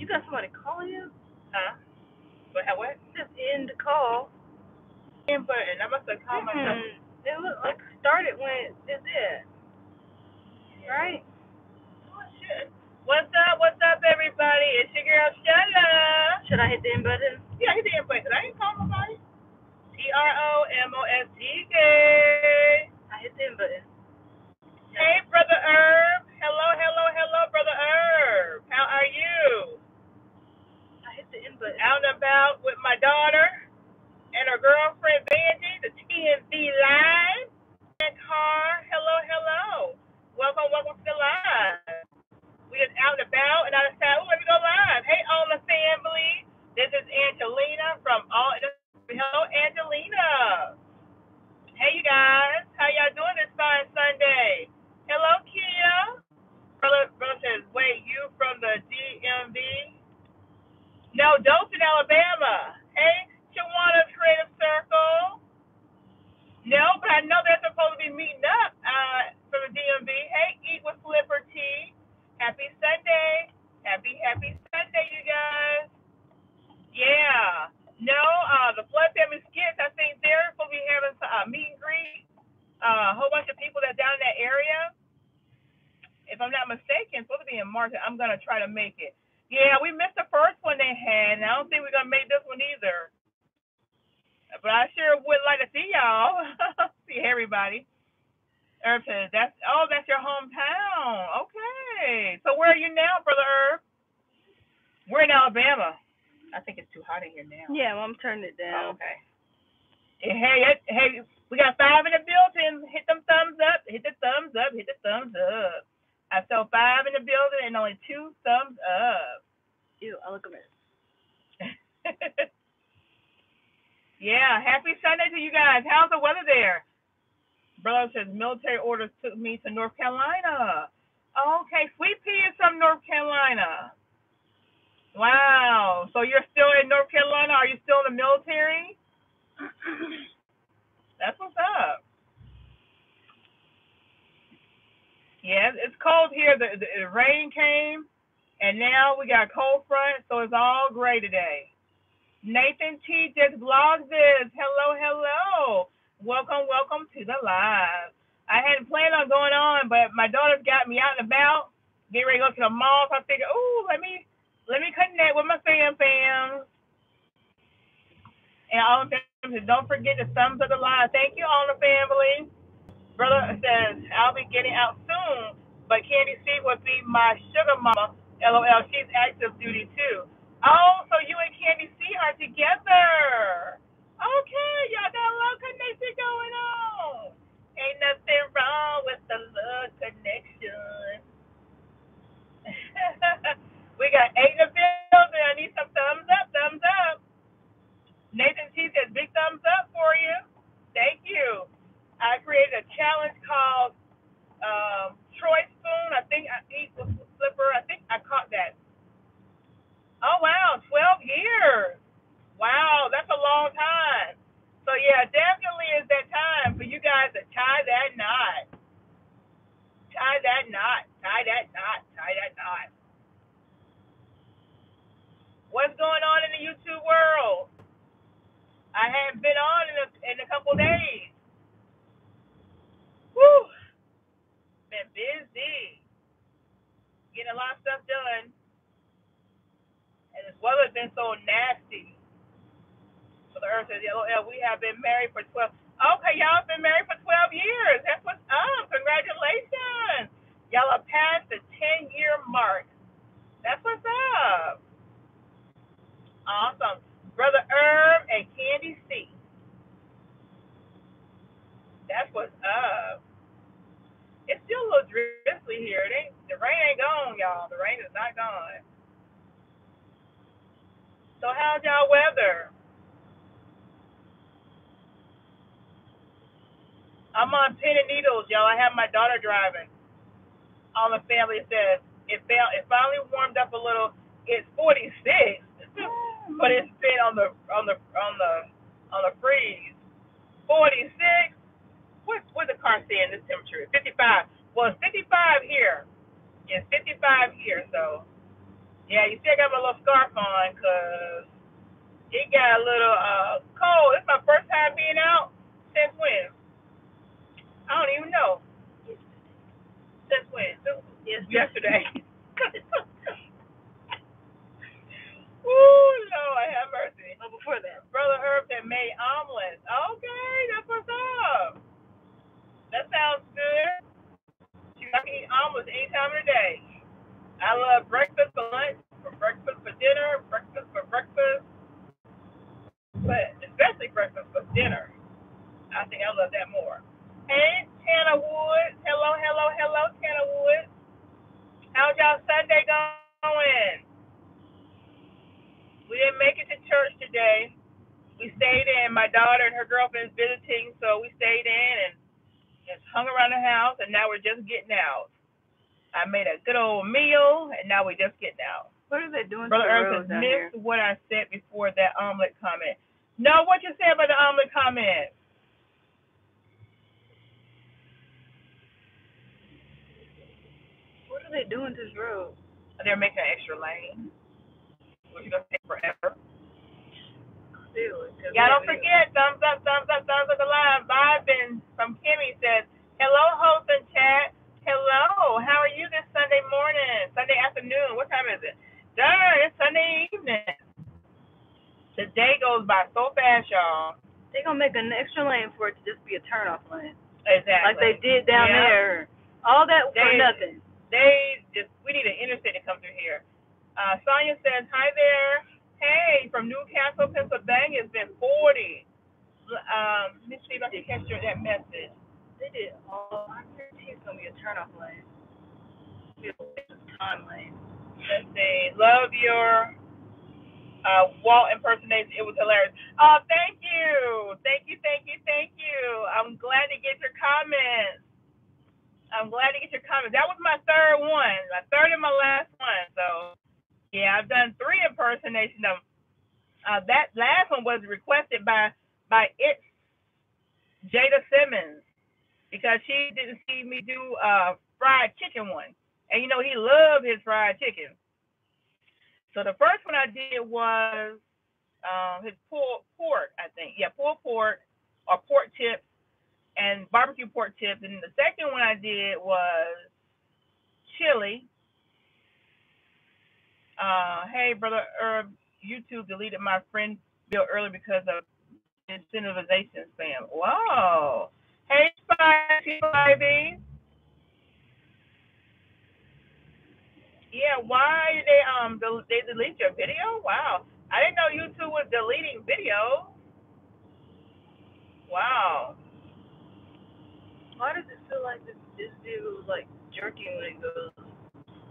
You got somebody calling you? Huh? But what? Just end the call. And button. I must have called myself. It looked like it started when this is. Right? Oh, shit. What's up, everybody? It's your girl, Shella. Should I hit the end button? Yeah, hit the end button. I ain't calling nobody. TROMOSTK. I hit the end button. Hey, Brother Herb. Hello, hello, hello, Brother Herb. How are you? I hit the end button. Out and about with my daughter and her girlfriend, Banji, the TNV Live. And car. Hello, hello. Welcome, welcome to the live. We just out and about, and I decided, let me go live. Hey, all the family. This is Angelina from all. Hello, Angelina. Hey, you guys. How y'all doing this fine Sunday? Hello, Kia. Brother says, wait, you from the DMV? No, Dothan, Alabama. Hey, Chawanna Creative Circle. No, but I know they're supposed to be meeting up from the DMV. Hey, Eat with Flipper T. Happy Sunday. Happy Sunday, you guys. Yeah. No, the Flood Family Skits, I think they're supposed to be having a meet and greet. A whole bunch of people that down in that area. If I'm not mistaken, it's supposed to be in March. I'm going to try to make it. Yeah, we missed the first one they had, and I don't think we're going to make this one either. But I sure would like to see y'all. See everybody. Herb says, that's your hometown. Okay. So where are you now, Brother Herb? We're in Alabama. I think it's too hot in here now. Yeah, well, I'm turning it down. Oh, okay. Hey, we got 5 in the building. Hit them thumbs up. Hit the thumbs up. Hit the thumbs up. I saw 5 in the building and only 2 thumbs up. Ew, I look a mess. Yeah, happy Sunday to you guys. How's the weather there? Brother says military orders took me to North Carolina. Okay, Sweet Pea is from North Carolina. Wow. So you're still in North Carolina? Are you still in the military? That's what's up. Yeah, it's cold here. The rain came, and now we got a cold front, so it's all gray today. Nathan T just vlogged this. Hello, hello. Welcome, welcome to the live. I hadn't planned on going on, but my daughter's got me out and about, getting ready to go to the mall, so I figured, ooh, let me connect with my fam. And all the family, don't forget the thumbs up the line. Thank you, all the family. Brother says, I'll be getting out soon, but Candy C will be my sugar mama. LOL, she's active duty too. Oh, so you and Candy C are together. Okay, y'all got a love connection going on. Ain't nothing wrong with the love connection. We got 8 in the building. I need some thumbs up, thumbs up. Nathan T says, big thumbs up for you. Thank you. I created a challenge called Troy Spoon. I think I eat with Flipper. I think I caught that. Oh, wow, 12 years. Wow, that's a long time. So, yeah, definitely is that time for you guys to tie that knot. Tie that knot. Tie that knot. Tie that knot. What's going on in the YouTube world? I haven't been on in a couple days. Woo! Been busy. Getting a lot of stuff done. And this weather's been so nasty. So the earth says, LOL, we have been married for 12. Okay, y'all have been married for 12 years. That's what's up. Congratulations. Y'all have passed the 10-year mark. That's what's up. Awesome. Brother Herb and Candy C. That's what's up. It's still a little drizzly here. The rain ain't gone, y'all. The rain is not gone. So how's y'all weather? I'm on pin and needles, y'all. I have my daughter driving. All the family says it finally warmed up a little. It's 46. But it's been on the freeze. 46. What's the car saying this temperature? 55. Well, it's 55 here. It's 55 here. So Yeah, you still got my little scarf on because it got a little cold. It's my first time being out since when? I don't even know. Since when? Yesterday. Ooh, Lord, have mercy. Oh, before that. Brother Herb that made omelets. Okay, that's what's up. That sounds good. I can eat omelets any time of the day. I love breakfast for lunch, for breakfast for dinner, breakfast for breakfast, but especially breakfast for dinner. I think I love that more. Hey, Tana Woods. Hello, hello, hello, Tana Woods. How's y'all Sunday going? We didn't make it to church today. We stayed in. My daughter and her girlfriend's visiting, so we stayed in and just hung around the house, and now we're just getting out. I made a good old meal, and now we just get down. What are they doing? Brother Earth has missed what I said before that omelet comment. No, what you said about the omelet comment? What are they doing to this road? They're making an extra lane, which is going to take forever. Y'all don't forget, thumbs up, thumbs up, thumbs up the live. Vibing from Kimmy says, hello, host and chat. Hello, how are you this Sunday morning, Sunday afternoon? What time is it? Darn, it's Sunday evening. The day goes by so fast, y'all. They're going to make an extra lane for it to just be a turnoff lane. Exactly. Like they did down there. All that for nothing. We need an interstate to come through here. Sonia says, hi there. Hey, from Newcastle, Pennsylvania. It's been 40. Let me see if I can catch that message. They did all. I guarantee it's gonna be a turnoff lane. It's gonna be a time lane. Let's see. Love your Walt impersonation. It was hilarious. Oh, thank you, thank you, thank you, thank you. I'm glad to get your comments. I'm glad to get your comments. That was my third one, my third and my last one. So yeah, I've done three impersonations of. That last one was requested by Jada Simmons. Because she didn't see me do a fried chicken one. And, you know, he loved his fried chicken. So the first one I did was his pork, I think. Yeah, pulled pork or pork tips and barbecue pork tips. And the second one I did was chili. Hey, Brother Herb, YouTube deleted my friend Bill early because of incentivization spam. Wow. Hey, Spivey. Yeah, why did they delete your video? Wow, I didn't know YouTube was deleting videos. Wow. Why does it feel like this dude was like jerking when it goes?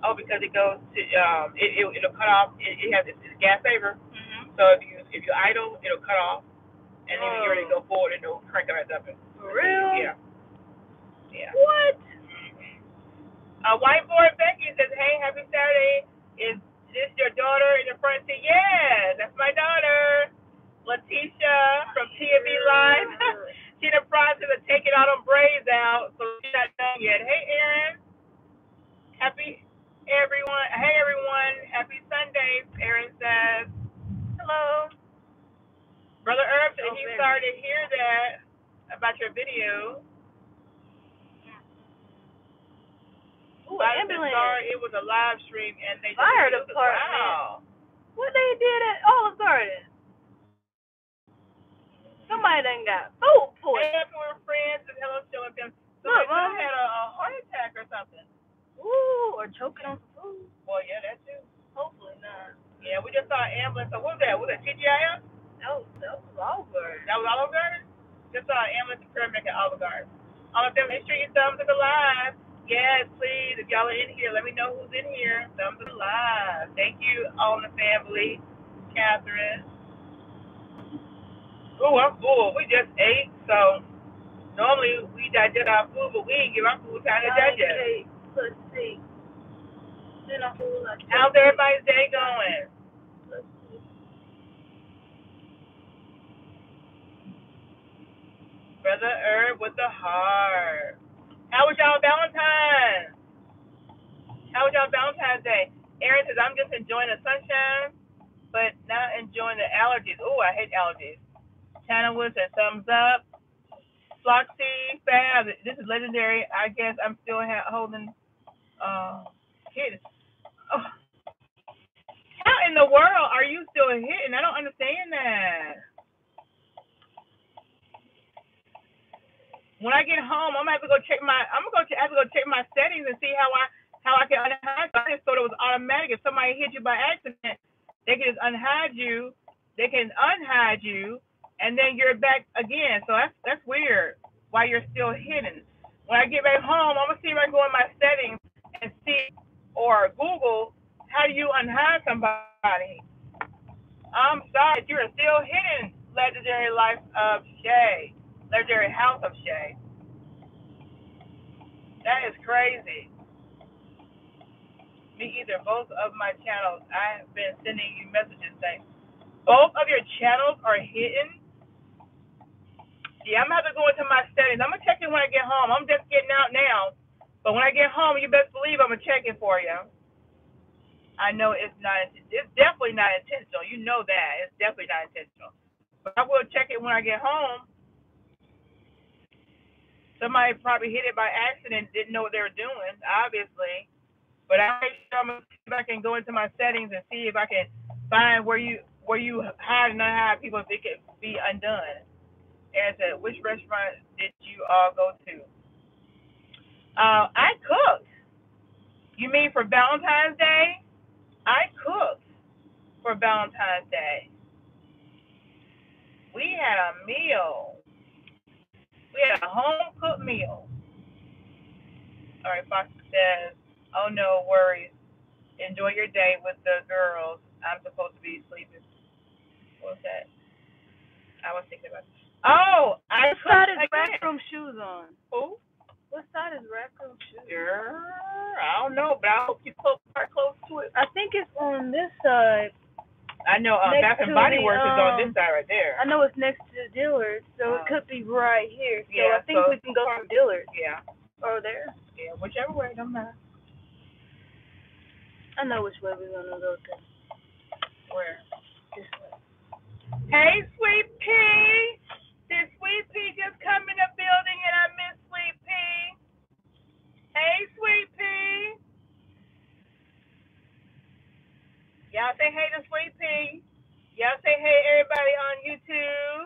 Oh, because it goes to it'll cut off. It has its gas saver. Mm-hmm. So if you idle, it'll cut off, and then you're ready to go forward, and it'll crank it back up. For real? Yeah. What? Whiteboard Becky says, hey, happy Saturday. Is this your daughter in the front seat? Yeah, that's my daughter, Letitia from TNV Live. She in the process of taking all them braids out, so she's not done yet. Hey, Aaron. Hey, everyone. Happy Sunday, Aaron says. Hello. Brother Herb, if you started to hear that about your video. Ooh, I sorry, it was a live stream and they fired a part. Wow. What they did at Olive Garden. Somebody done got food poisoning. Hey, everyone, friends, and hello, Shella. So look, Mom had a heart attack or something. Ooh, or choking on some food. Well, yeah, that too. Hopefully not. Yeah, we just saw an ambulance. So what was that? Was that TGIF? No, that was Olive Garden. That was Olive Garden? Just saw an ambulance and paramedic at Olive Garden. Make sure you thumbs up alive. Yes, please. If y'all are in here, let me know who's in here. Thumbs up alive. Thank you, all in the family. Catherine. Ooh, I'm full. We just ate, so normally we digest our food, but we didn't give our food time to digest. Let's see. How's everybody's day going? Brother Herb with the heart. How was y'all Valentine's? How was y'all Valentine's Day? Aaron says, I'm just enjoying the sunshine, but not enjoying the allergies. Oh, I hate allergies. Tana Woods says, thumbs up. Floxy Fab, this is legendary. I guess I'm still holding kids. Oh. How in the world are you still hitting? I don't understand that. When I get home, I'm gonna have to go check my. I'm gonna have to go check my settings and see how I can unhide. I just thought it was automatic. If somebody hit you by accident, they can just unhide you. They can unhide you, and then you're back again. So that's weird. Why you're still hidden? When I get back home, I'm gonna see if I can go in my settings and see or Google how do you unhide somebody. I'm sorry, you're still hidden. Legendary life of Shay. Legendary house of Shay. That is crazy. Me either. Both of my channels. I have been sending you messages saying both of your channels are hidden. Yeah, I'm gonna have to go into my settings. I'm gonna check it when I get home. I'm just getting out now, but when I get home, you best believe I'm gonna check it for you. I know it's not. It's definitely not intentional. You know that. It's definitely not intentional. But I will check it when I get home. Somebody probably hit it by accident, didn't know what they were doing, obviously. But I make sure I'm gonna see if I can go into my settings and see if I can find where you hide and unhide people if it could be undone. And said, which restaurant did you all go to? I cooked. You mean for Valentine's Day? I cooked for Valentine's Day. We had a meal. We had a home-cooked meal. All right, Fox says, oh, no worries. Enjoy your day with the girls. I'm supposed to be sleeping. What was that? I was thinking about it. Oh, I cooked again. What side is Rack Room Shoes on? Who? What side is Rack Room Shoes? Girl, I don't know, but I hope you are close to it. I think it's on this side. I know Bath and Body Works is on this side right there. I know it's next to the Dillard's, so it could be right here. So yeah, I think we can go from Dillard's. Yeah. Or there. Yeah, whichever way, don't matter. I know which way we're going to go to. Where? This way. Hey, Sweet Pea! Did Sweet Pea just come in the building and I miss Sweet Pea? Hey, Sweet Pea! Y'all say hey to Sweet Pea. Y'all say hey everybody on YouTube.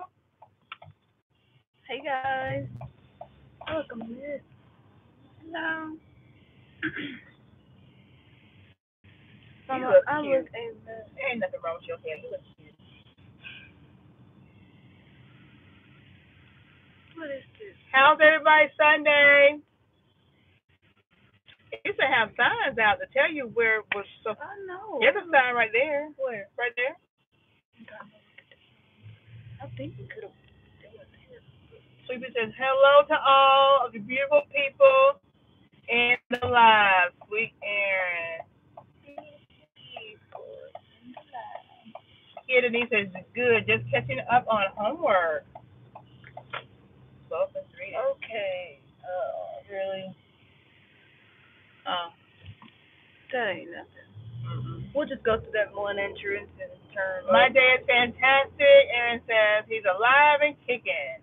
Hey guys. Welcome here. Hello. Mama, you look I cute. Look there ain't nothing wrong with your hair. You look cute. What is this? How's everybody Sunday? It used to have signs out to tell you where it was. So I know. There's a sign right there. Where? Right there. I think we could have. Sleepy says, hello to all of the beautiful people in the live. Sweet Aaron. Yeah, Denise says, good. Just catching up on homework. 12 and 3. Okay. Oh, really? That ain't nothing. We'll just go through that one entrance and turn. My day is fantastic. Aaron says he's alive and kicking.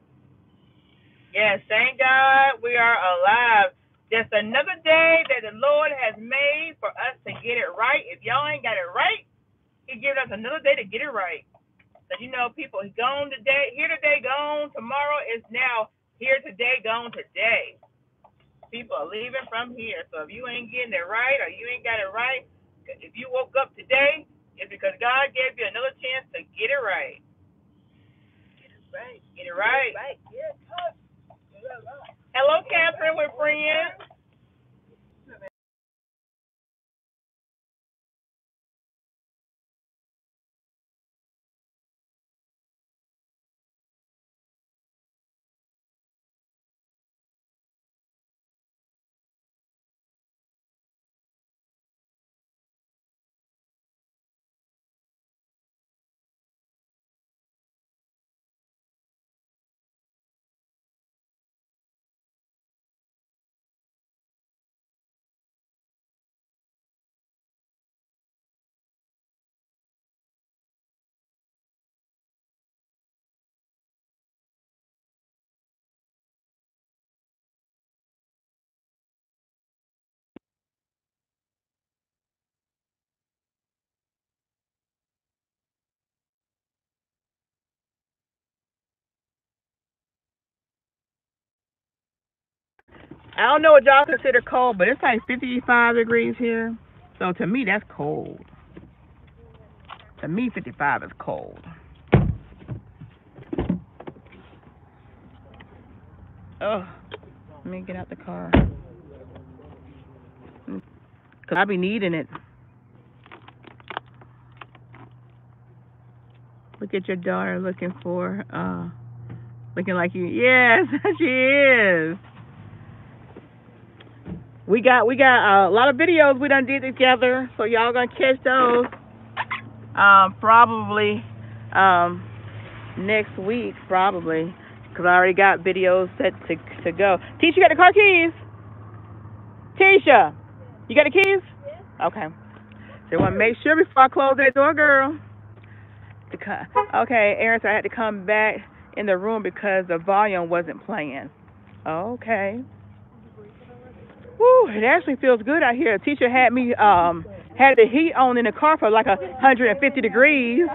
Yes, thank God we are alive. Just another day that the Lord has made for us to get it right. If y'all ain't got it right, He gives us another day to get it right. So you know, people, He's gone today, here today, gone tomorrow. Is now here today, gone today. People are leaving from here. So if you ain't getting it right or you ain't got it right, if you woke up today, it's because God gave you another chance to get it right. Get it right. Get it right. Get it right. Get it right. Get it right. Hello, Catherine. We're friends. I don't know what y'all consider cold, but it's like 55 degrees here. So to me, that's cold. To me, 55 is cold. Oh, let me get out the car. 'Cause I be needing it. Look at your daughter looking for, looking like you. Yes, she is. We got a lot of videos we done did together, so y'all gonna catch those. Probably next week, probably, because I already got videos set to go. Tisha, you got the car keys? Tisha, you got the keys? Yeah. Okay. So I want to make sure before I close that door, girl. Okay, Aaron, so I had to come back in the room because the volume wasn't playing. Okay. Woo, it actually feels good out here. Teacher had me had the heat on in the car for like 150 degrees.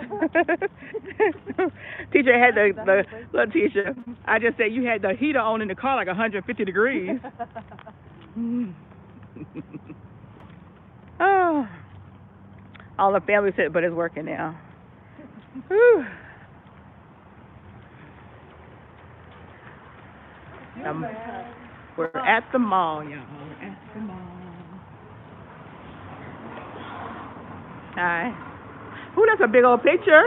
Teacher had the little teacher. I just said you had the heater on in the car like 150 degrees. Oh, all the family said, but it's working now. Whew. We're at the mall, y'all. We're at the mall. All right. Ooh, that's a big old picture.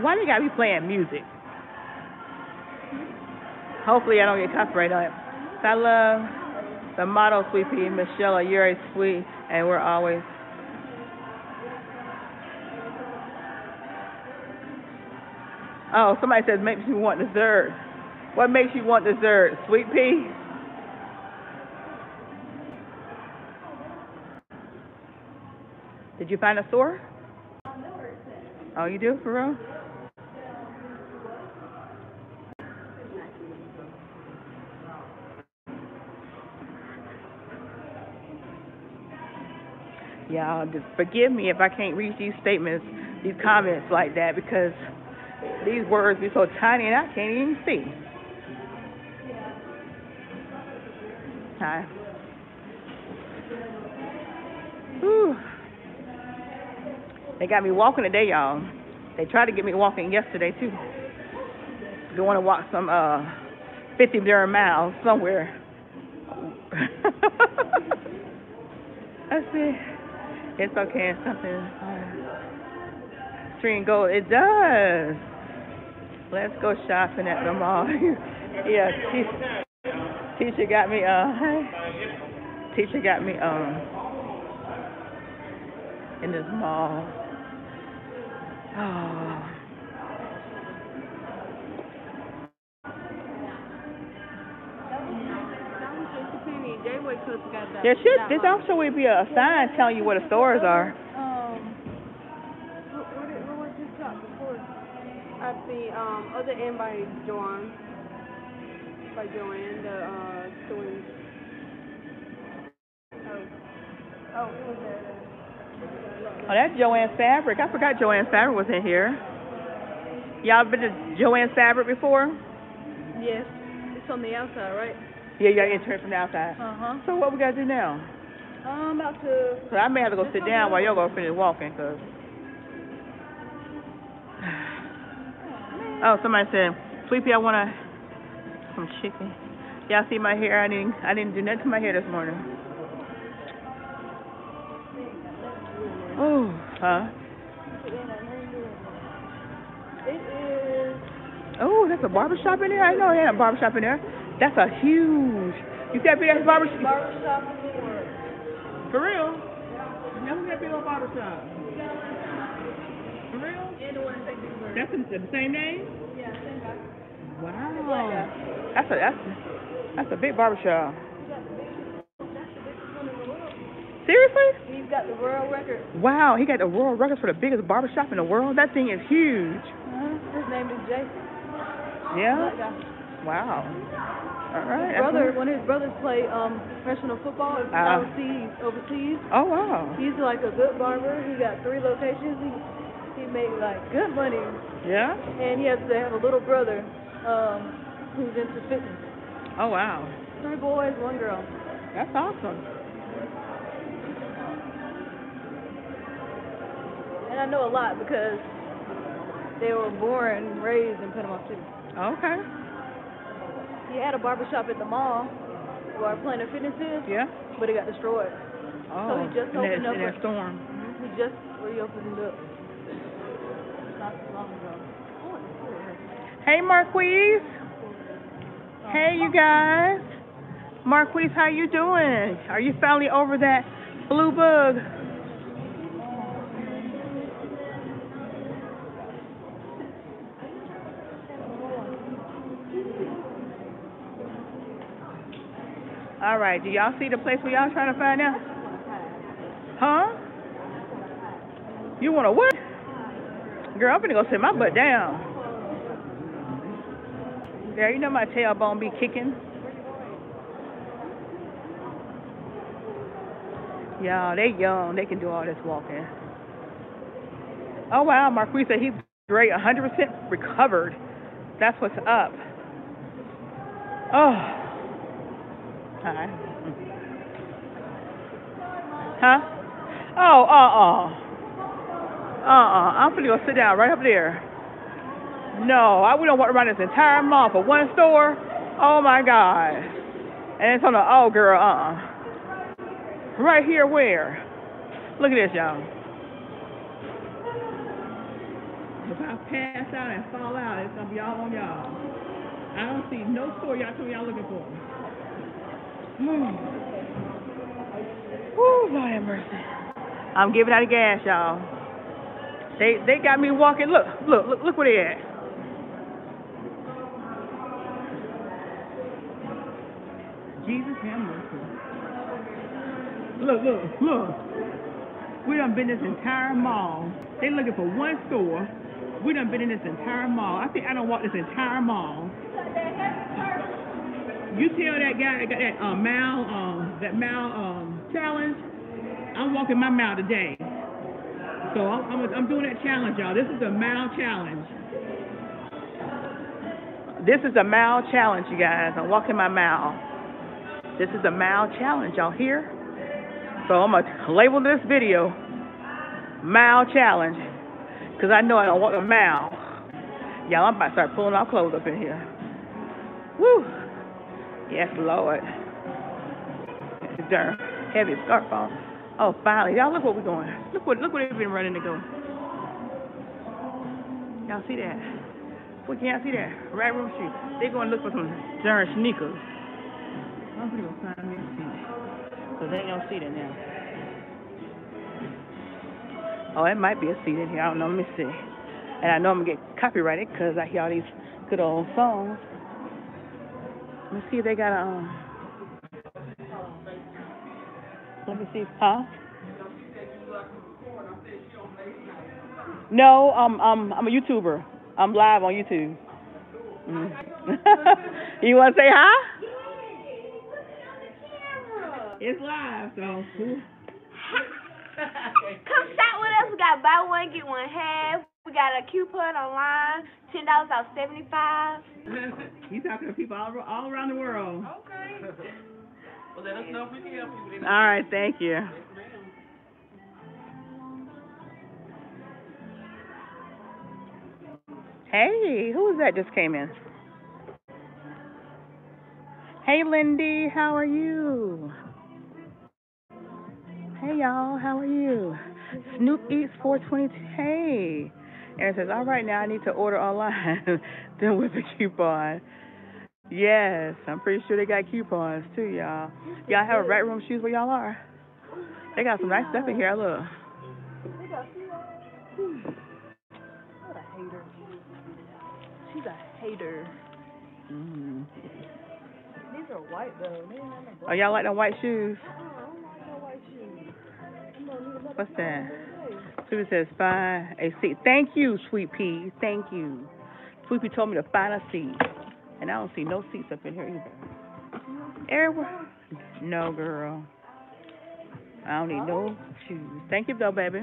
Why do you gotta be playing music? Hopefully I don't get copyright on it. I love the motto, Sweet Pea, Miss Shella, you're a sweet, and we're always. Oh, somebody says makes you want dessert. What makes you want dessert? Sweet Pea? Did you find a store? Oh, you do, for real? Y'all, just forgive me if I can't read these statements, these comments like that, because these words be so tiny and I can't even see. Hi. Whew. They got me walking today, y'all. They tried to get me walking yesterday, too. They want to walk some 50 darn miles somewhere. That's it. It's okay, it's something. String gold, it does. Let's go shopping at the mall. Yeah, teacher got me. Teacher got me in this mall. Oh. There should, this also would be a sign telling you where the stores are. What was this shop before? At the other end by Joanne. By Joanne, the twins. Oh, who was that? Oh, that's Joanne Fabric. I forgot Joanne Fabric was in here. Y'all been to Joanne Fabric before? Yes. It's on the outside, right? Yeah, you gotta enter it from the outside. Uh-huh. So what we gotta do now? I'm about to... So I may have to go sit down while y'all go finish walking, because... Oh, somebody said, Sleepy, I want some chicken. Y'all see my hair? I didn't do nothing to my hair this morning. Oh, huh? It is... Oh, that's a barbershop in there? I know they had a barbershop in there. That's a huge. You can't be that barbershop. Barbershop for real? Yeah. Never got to be no barbershop. For real? Yeah, the one that's the same name? Yeah, same guy. Wow. That's a big barbershop. Seriously? He's got the world record. Wow, he got the world records for the biggest barbershop in the world. That thing is huge. His name is Jason. Yeah. Wow. All right. One of his brothers play professional football overseas. Oh, wow. He's like a good barber. He got 3 locations. He made like good money. Yeah. And he has to have a little brother who's into fitness. Oh, wow. 3 boys, 1 girl. That's awesome. And I know a lot because they were born and raised in Panama City. Okay. He had a barbershop at the mall where Planet Fitness is. Yeah. But it got destroyed. Oh. So he just opened up. In that storm. He just reopened it up. Not so long ago. Hey, Marquise. Hey, you guys. Marquise, how you doing? Are you finally over that blue bug? All right, do y'all see the place where y'all trying to find out? Huh? You want to what? Girl, I'm going to go sit my butt down. Girl, you know my tailbone be kicking. Y'all, they young. They can do all this walking. Oh, wow, Marquise said he's great, 100% recovered. That's what's up. Oh. Hi. Huh? Oh, I'm gonna go sit down right up there. No, we don't want to run this entire mall for one store. Oh my God. And it's on the Right here where? Look at this, y'all. If I pass out and fall out, it's gonna be all on y'all. I don't see no store y'all told me y'all looking for. Woo, Lord have mercy. I'm giving out of gas, y'all. They got me walking. Look where they at. Jesus have mercy. Look. We done been in this entire mall. They looking for one store. We done been in this entire mall. I think I done walked this entire mall. You tell that guy I got that mile challenge. I'm walking my mile today, so I'm doing that challenge, y'all. This is a mile challenge. This is a mile challenge, you guys. I'm walking my mile. This is a mile challenge, y'all hear? So I'm gonna label this video mile challenge, cause I know I don't walk a mile. Y'all, I'm about to start pulling our clothes up in here. Woo. Yes, Lord. Darn heavy scarf on. Oh, finally. Y'all, look what we're doing. Look what they've been running to go. Y'all see that? What can y'all see that? Rack Room Shoes. They're going to look for some darn sneakers. I'm going to find this seat. Because they ain't going to see that now. Oh, it might be a seat in here. I don't know. Let me see. And I know I'm going to get copyrighted because I hear all these good old songs. Let's see if they got a, let me see, huh? No, I'm a YouTuber. I'm live on YouTube. You want to say hi? It's live, so. Come shop with us. We got buy one, get one half. We got a coupon online, $10 off 75. You talking to people all around the world. Okay. Well, let us know if we can help you. All right, thank you. Hey, who was that just came in? Hey, Lindy, how are you? Hey, y'all, how are you? Snoop Eats 422. Hey. And says, all right, now I need to order online. Then with a coupon. Yes, I'm pretty sure they got coupons too, y'all. Y'all have a Rack Room Shoes where y'all are? They got some nice stuff in here, look. They got coupons. What a hater. She's a hater. These are white, though. Oh, y'all like them white shoes? I don't like no white shoes. What's that? Sweetie says, find a seat. Thank you, Sweet Pea. Thank you. Sweet Pea told me to find a seat. And I don't see no seats up in here either. Everywhere. No, girl. I don't need no shoes. Thank you, though, baby.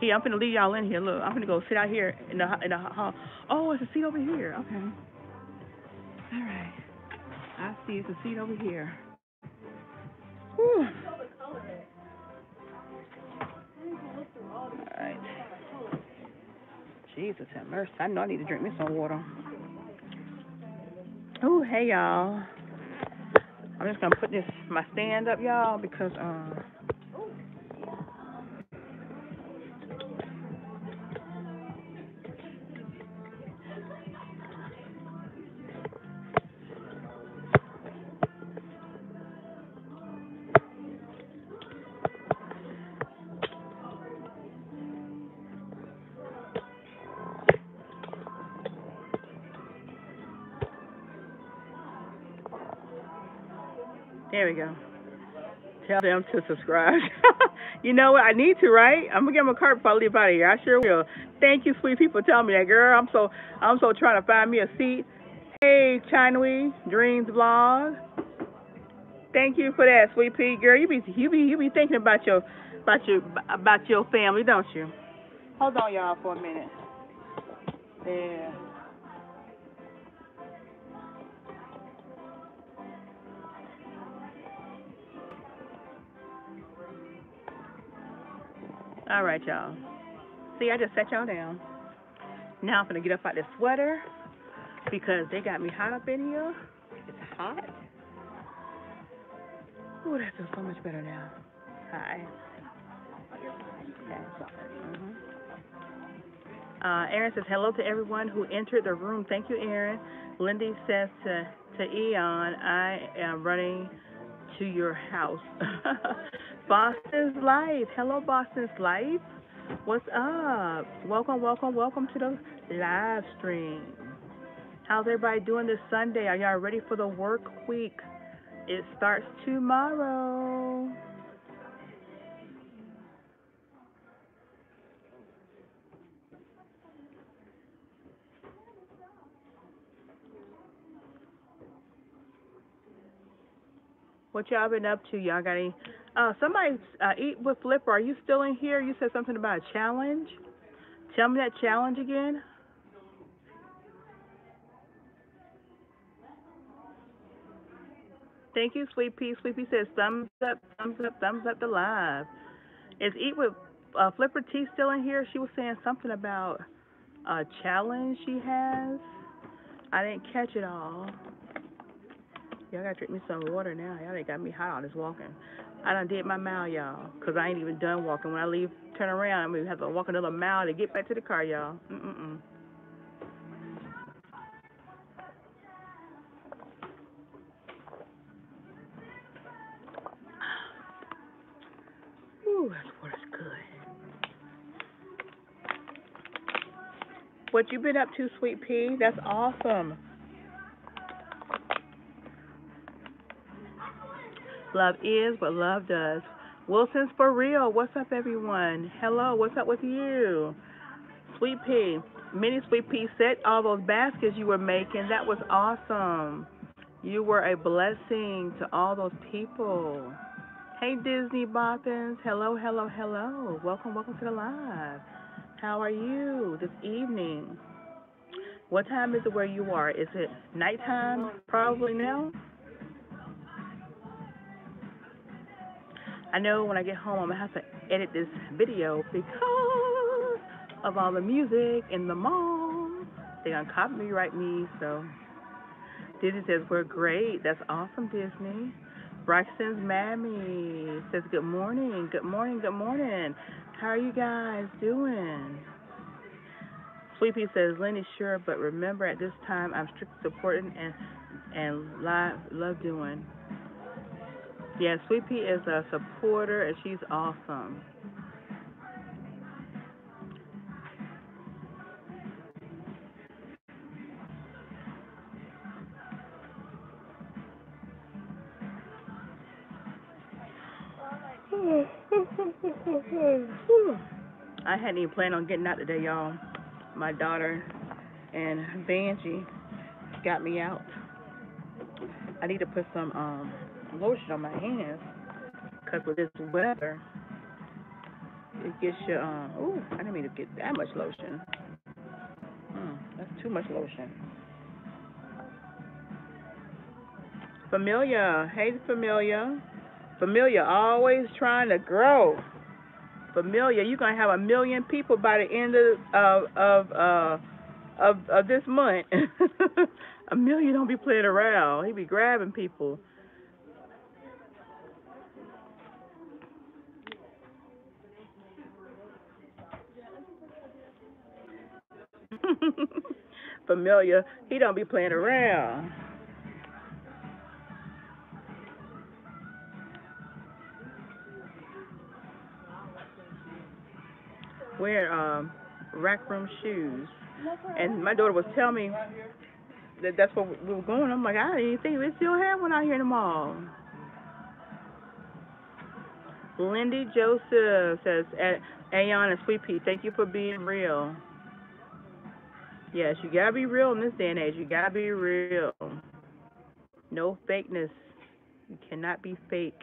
Hey, I'm finna leave y'all in here. Look, I'm finna go sit out here in the hall. Oh, it's a seat over here. Okay. All right. I see it's a seat over here. Whew. All right. Jesus have mercy. I know I need to drink me some water. Oh, hey, y'all. I'm just gonna put my stand up, y'all, because there we go. Tell them to subscribe. You know what? I need to, right? I'm gonna give them a card before I leave out of here. I sure will. Thank you, sweet people. Tell me that, girl. I'm so trying to find me a seat. Hey, Chinwee Dreams Vlog. Thank you for that, sweet pea girl. You be thinking about your family, don't you? Hold on, y'all, for a minute. Yeah. All right, y'all. See, I just sat y'all down. Now I'm going to get up out this sweater because they got me hot up in here. It's hot. Oh, that feels so much better now. Hi. Erin says, hello to everyone who entered the room. Thank you, Erin. Lindy says to Ayon, I am running to your house. Boston's Life. Hello, Boston's Life. What's up? Welcome, welcome, welcome to the live stream. How's everybody doing this Sunday? Are y'all ready for the work week? It starts tomorrow. What y'all been up to? Y'all got any? Somebody, Eat with Flipper, are you still in here? You said something about a challenge. Tell me that challenge again. Thank you, Sweet Pea. Sweet Pea says thumbs up, thumbs up, thumbs up the live. Is Eat with Flipper T still in here? She was saying something about a challenge she has. I didn't catch it all. Y'all gotta drink me some water now. Y'all got me hot on this walking. I done did my mile, y'all, because I ain't even done walking. When I leave, turn around, I'm going to have to walk another mile to get back to the car, y'all. Mm-mm-mm. Ooh, that water's good. What you been up to, Sweet Pea? That's awesome. Love is what love does. Wilson's for real. What's up, everyone? Hello. What's up with you? Sweet Pea. Mini Sweet Pea set all those baskets you were making. That was awesome. You were a blessing to all those people. Hey, Disney Bobbins. Hello, hello, hello. Welcome, welcome to the live. How are you this evening? What time is it where you are? Is it nighttime? Probably now. I know when I get home, I'm going to have to edit this video because of all the music in the mall. They're going to copyright me, so. Disney says, we're great. That's awesome, Disney. Braxton's Mammy says, good morning, good morning, good morning. How are you guys doing? Sleepy says, Lenny, sure, but remember at this time, I'm strictly supporting and love doing. Yeah, Sweet Pea is a supporter, and she's awesome. I hadn't even planned on getting out today, y'all. My daughter and Banji got me out. I need to put some lotion on my hands, because with this weather, it gets your, ooh, I didn't mean to get that much lotion. That's too much lotion. Familia, hey Familia. Familia always trying to grow. Familia, you're going to have 1 million people by the end of this month. 1 million don't be playing around. He be grabbing people. Familia, he don't be playing around. Wear Rack Room Shoes, and my daughter was telling me that that's what we were going. I'm like, I didn't think we still have one out here in the mall. Lindy Joseph says, Ayon and Sweet Pea, thank you for being real. Yes, you gotta be real in this day and age. You gotta be real. No fakeness. You cannot be fake.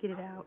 get it out.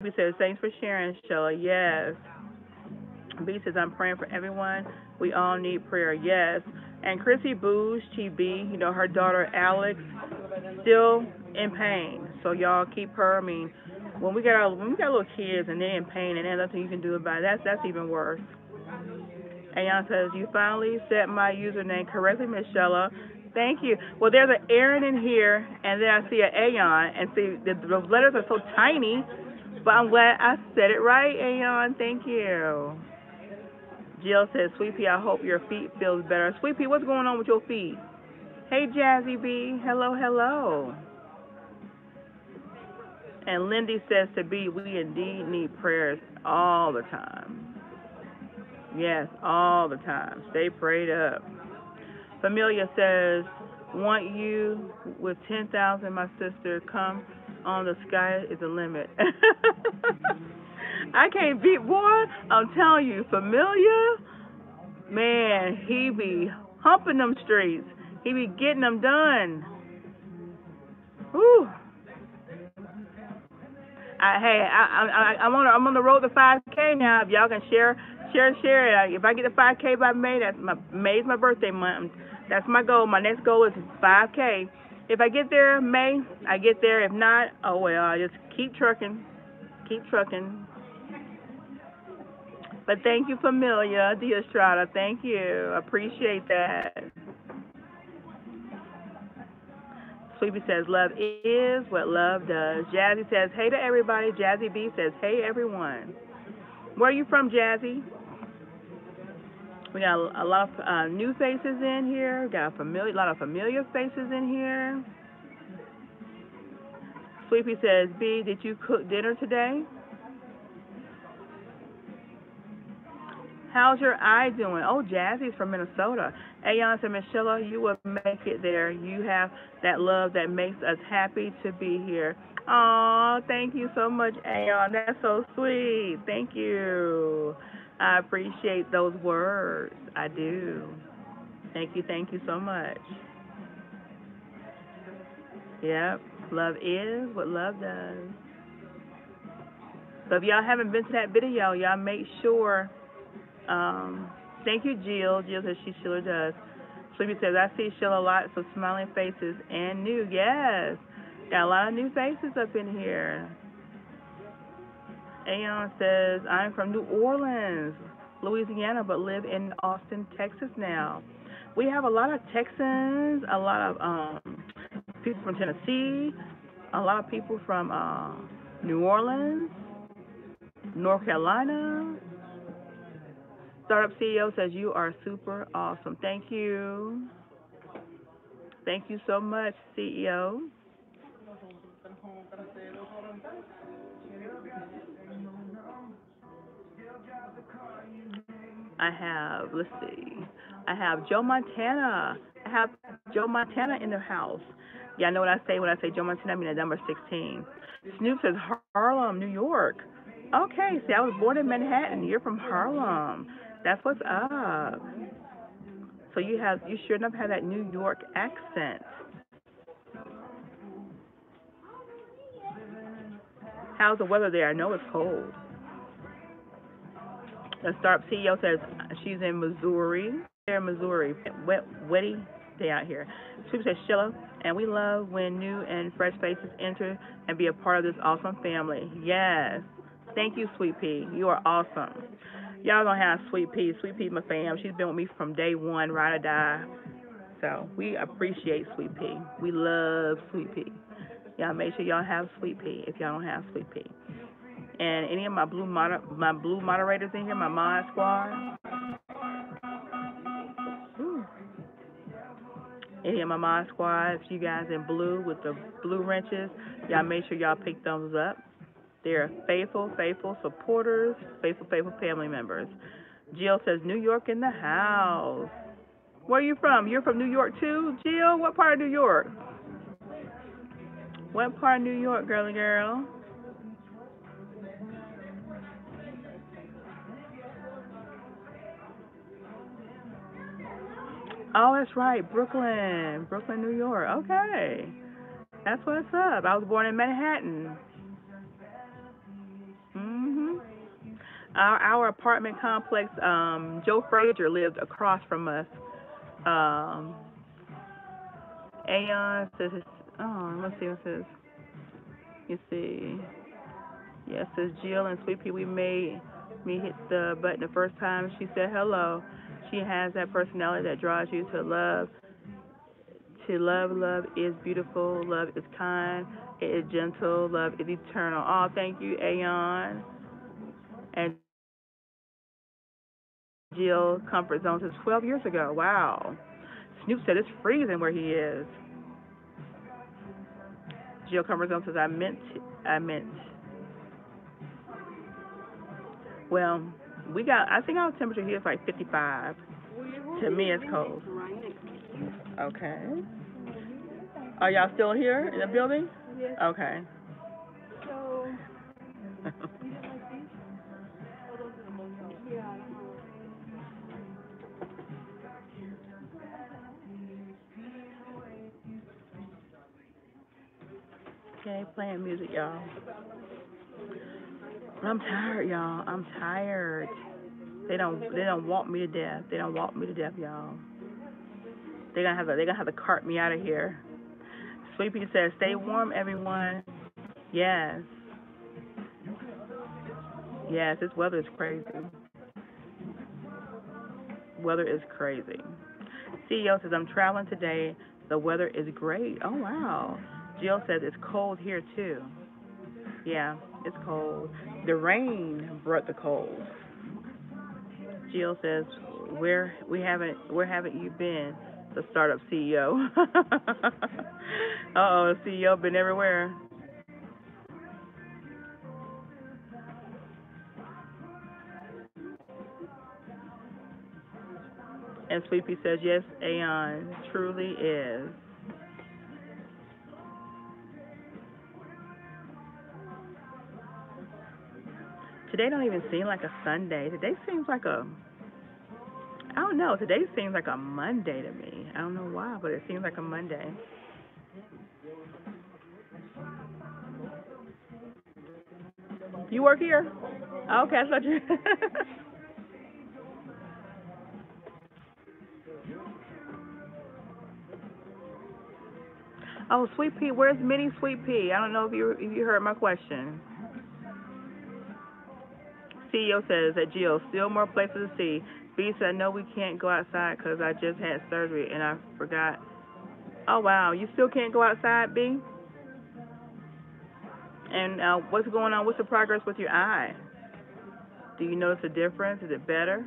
B says, thanks for sharing, Shella. Yes. B says, I'm praying for everyone. We all need prayer. Yes. And Chrissy Boosh, Chi B, you know, her daughter Alex, still in pain. So y'all keep her. I mean, when we got little kids and they're in pain and there's nothing you can do about it, that's even worse. Ayon says, you finally said my username correctly, Miss Shella. Thank you. Well, there's an Aaron in here, and then I see an Ayon, and see the letters are so tiny. But I'm glad I said it right, Ayon. Thank you. Jill says, Sweet Pea, I hope your feet feels better. Sweet Pea, what's going on with your feet? Hey, Jazzy B. Hello, hello. And Lindy says to B, we indeed need prayers all the time. Yes, all the time. Stay prayed up. Familia says, want you with 10,000, my sister. Come on, the sky is the limit. I can't beat boy. I'm telling you, Familia, man, he be humping them streets. He be getting them done. Whew. I'm on the road to 5K now. If y'all can share Share it. If I get the 5K by May, that's May's my birthday month. That's my goal. My next goal is 5K. If I get there, May, I get there. If not, oh well, I just keep trucking. But thank you, Familia D'Estrada. Thank you. Appreciate that. Sleepy says, love is what love does. Jazzy says, hey to everybody. Jazzy B says, hey, everyone. Where are you from, Jazzy? We got a lot of new faces in here. We got a lot of familiar faces in here. Sleepy says, B, did you cook dinner today? How's your eye doing? Oh, Jazzy's from Minnesota. Ayon said, Miss Shella, you will make it there. You have that love that makes us happy to be here. Oh, thank you so much, Ayon. That's so sweet. Thank you. I appreciate those words. I do. Thank you so much. Yep. Love is what love does. So if y'all haven't been to that video, y'all make sure. Thank you, Jill. Jill says she Shella does. Sleepy says, I see Shella lots of smiling faces and new. Yes. Got a lot of new faces up in here. Ayon says, I'm from New Orleans, Louisiana, but live in Austin, Texas now. We have a lot of Texans, a lot of people from Tennessee, a lot of people from New Orleans, North Carolina. Startup CEO says, you are super awesome. Thank you. Thank you so much, CEO. I have, let's see, I have Joe Montana. I have Joe Montana in the house. Yeah, I know what I say when I say Joe Montana, I mean at number 16. Snoop says Harlem, New York. Okay, see, I was born in Manhattan. You're from Harlem. That's what's up. So you sure enough have that New York accent. How's the weather there? I know it's cold. The Startup CEO says she's in Missouri. They're in Missouri. Wetty day out here. She says, Shella, and we love when new and fresh faces enter and be a part of this awesome family. Yes. Thank you, Sweet Pea. You are awesome. Y'all gonna have Sweet Pea. Sweet Pea, my fam. She's been with me from day one, ride or die. So we appreciate Sweet Pea. We love Sweet Pea. Y'all make sure y'all have Sweet Pea if y'all don't have Sweet Pea. And any of my blue moderators in here, my mod squad. Ooh. Any of my mod squad, if you guys in blue with the blue wrenches, y'all make sure y'all pick thumbs up. They're faithful, faithful supporters, faithful, faithful family members. Jill says, New York in the house. Where are you from? You're from New York too? Jill, what part of New York? What part of New York, girly girl? Oh, that's right, Brooklyn. Brooklyn, New York. Okay. That's what's up. I was born in Manhattan. Our apartment complex, Joe Frazier lived across from us. Ayon says, oh, let's see what it says. You see. Yeah, it says, Jill and Sweet Pea, we made me hit the button the first time. She said hello. She has that personality that draws you to love. To love, love is beautiful. Love is kind. It is gentle. Love is eternal. Oh, thank you, Ayon. And Jill comfort zone since 12 years ago. Wow. Snoop said it's freezing where he is. Jill comfort zone says I meant. Well, I think our temperature here is like 55. To me, it's cold. Okay. Are y'all still here in the building? Yes. Okay. So. Okay, playing music, y'all. I'm tired, y'all. They don't want me to death. They don't want me to death, y'all. They're gonna have to cart me out of here. Sleepy says, "Stay warm, everyone." Yes. Yes, this weather is crazy. Weather is crazy. CEO says, "I'm traveling today. The weather is great." Oh, wow. Jill says, "It's cold here, too." Yeah, it's cold. The rain brought the cold. Jill says, where haven't you been? The startup CEO. Uh-oh, CEO been everywhere. And Sleepy says, "Yes, Ayon truly is." Today don't even seem like a Sunday. Today seems like a, I don't know. Today seems like a Monday to me. I don't know why, but it seems like a Monday. You work here? Okay, I thought you. Oh, Sweet Pea, where's Mini Sweet Pea? I don't know if you heard my question. CEO says that Jill, still more places to see. B said, "No, we can't go outside because I just had surgery and I forgot." Oh, wow. You still can't go outside, B? And what's going on? What's the progress with your eye? Do you notice a difference? Is it better?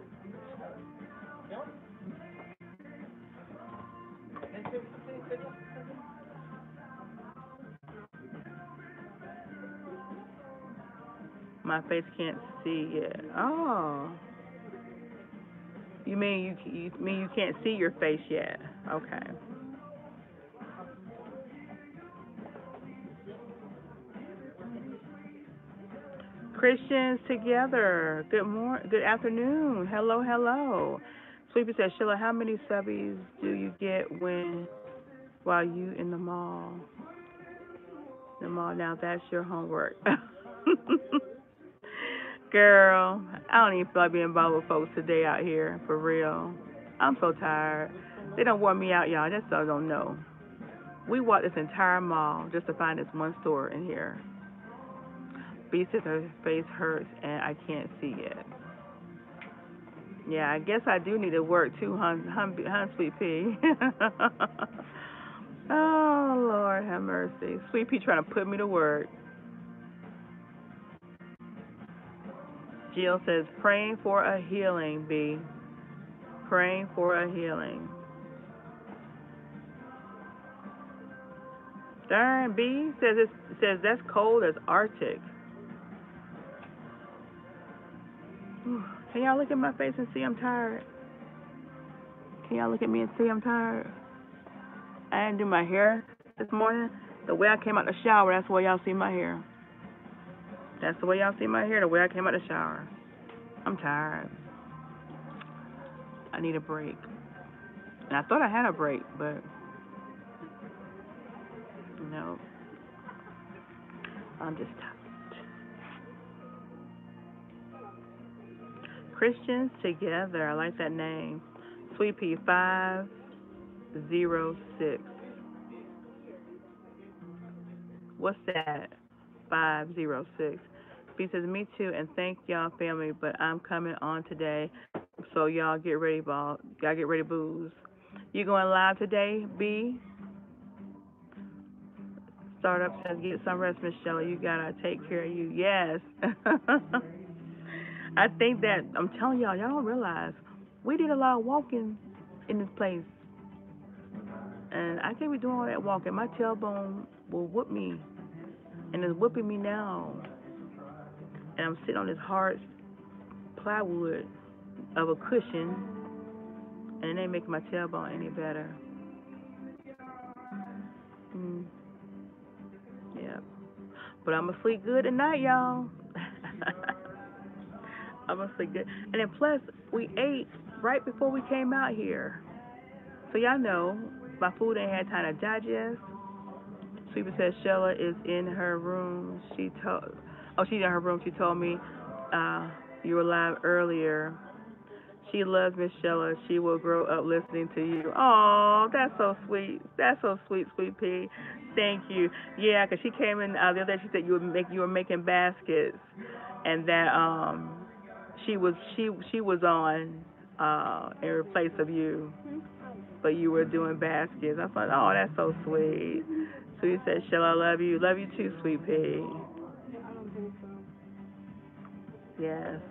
My face can't see it. Oh. You mean you can't see your face yet? Okay. Christians Together. Good afternoon. Hello, hello. Sweepy says, "Shella, how many subbies do you get while you in the mall?" The mall. Now that's your homework. Girl, I don't even feel like being involved with folks today out here, for real. I'm so tired. They don't wore me out, y'all, just so I don't know. We walked this entire mall just to find this one store in here. B says her face hurts and I can't see it. Yeah, I guess I do need to work too, hun Sweet Pea. Oh, Lord have mercy. Sweet Pea trying to put me to work. Jill says, "Praying for a healing, B. Praying for a healing." Darn, B says that's cold as Arctic. Ooh. Can y'all look at my face and see I'm tired? Can y'all look at me and see I'm tired? I didn't do my hair this morning. The way I came out the shower, that's why y'all see my hair. That's the way y'all see my hair, the way I came out of the shower. I'm tired. I need a break. And I thought I had a break, but no. I'm just tired. Christians Together. I like that name. Sweet Pea 506. What's that? 506. B says, "Me too, and thank y'all, family, but I'm coming on today, so y'all get ready, ball. Y'all get ready, booze." You going live today, B? Startup says, "Get some rest, Miss Shella. You gotta take care of you." Yes. I think that I'm telling y'all, y'all don't realize we did a lot of walking in this place, and I think we're doing all that walking. My tailbone will whoop me. And it's whipping me now. And I'm sitting on this hard plywood of a cushion. And it ain't making my tailbone any better. Yeah. But I'm going to sleep good tonight, y'all. I'm going to sleep good. And then plus, we ate right before we came out here. So y'all know, my food ain't had time to digest. Sweeper says Shella is in her room. She's in her room. She told me you were live earlier. She loves Miss Shella. She will grow up listening to you. Oh, that's so sweet. That's so sweet, Sweet Pea. Thank you. Yeah, because she came in the other day. She said you were making baskets, and that she was on in replace of you, but you were doing baskets. I thought, oh, that's so sweet. So he said, Shella, I love you. Love you too, Sweet Pea. Yes.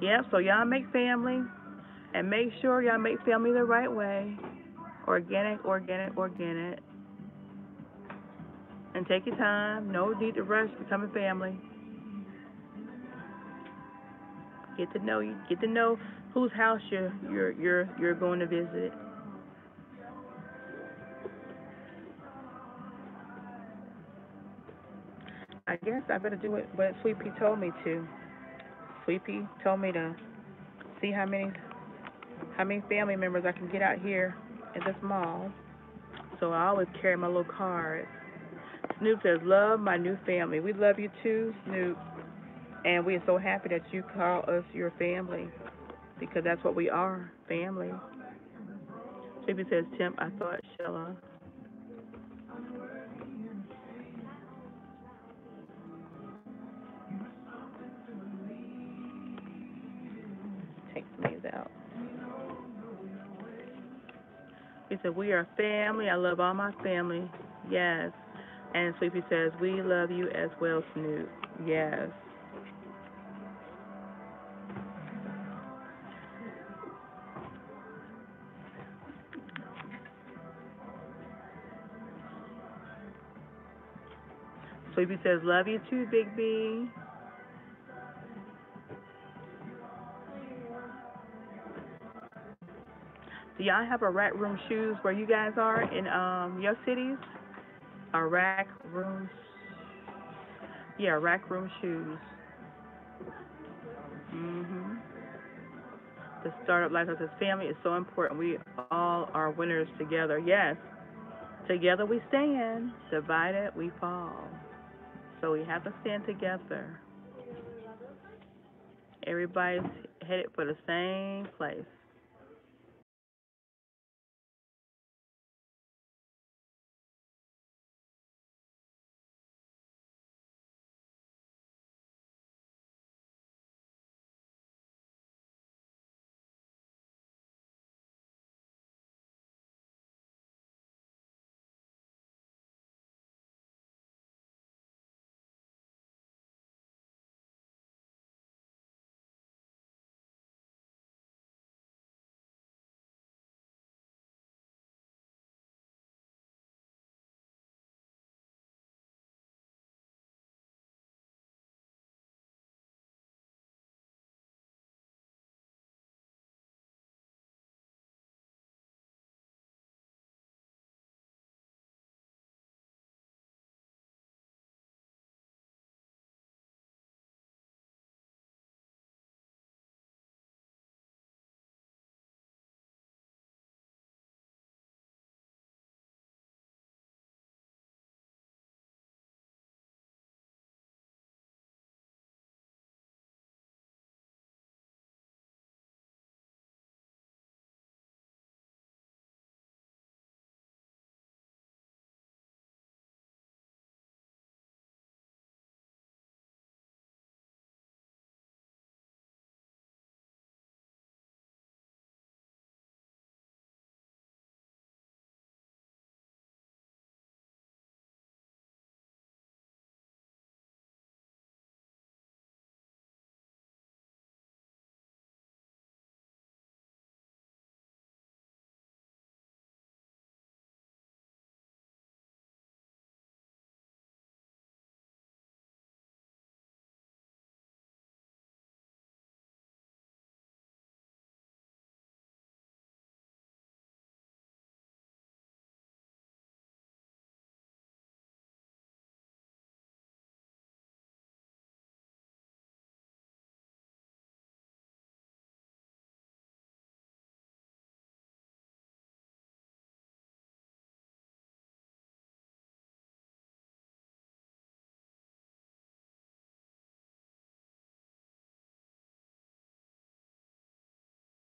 Yeah, so y'all make family, and make sure y'all make family the right way. Organic, organic, organic. And take your time. No need to rush becoming family. Get to know whose house you're going to visit. I guess I better do it, but Sweet Pea told me to. Sweet Pea told me to see how many family members I can get out here at this mall. So I always carry my little cards. Snoop says, love my new family. We love you too, Snoop. And we are so happy that you call us your family, because that's what we are, family. Sweet Pea says, Tim, I thought Shella. He said, we are family. I love all my family. Yes. And Sleepy says, we love you as well, Snoop. Yes. Sleepy says, love you too, Big B. Do y'all have a Rack Room Shoes where you guys are in your cities? A Rack Room, yeah, Rack Room Shoes. The Startup Life says, family is so important. We all are winners together. Yes, together we stand, divided we fall. So we have to stand together. Everybody's headed for the same place.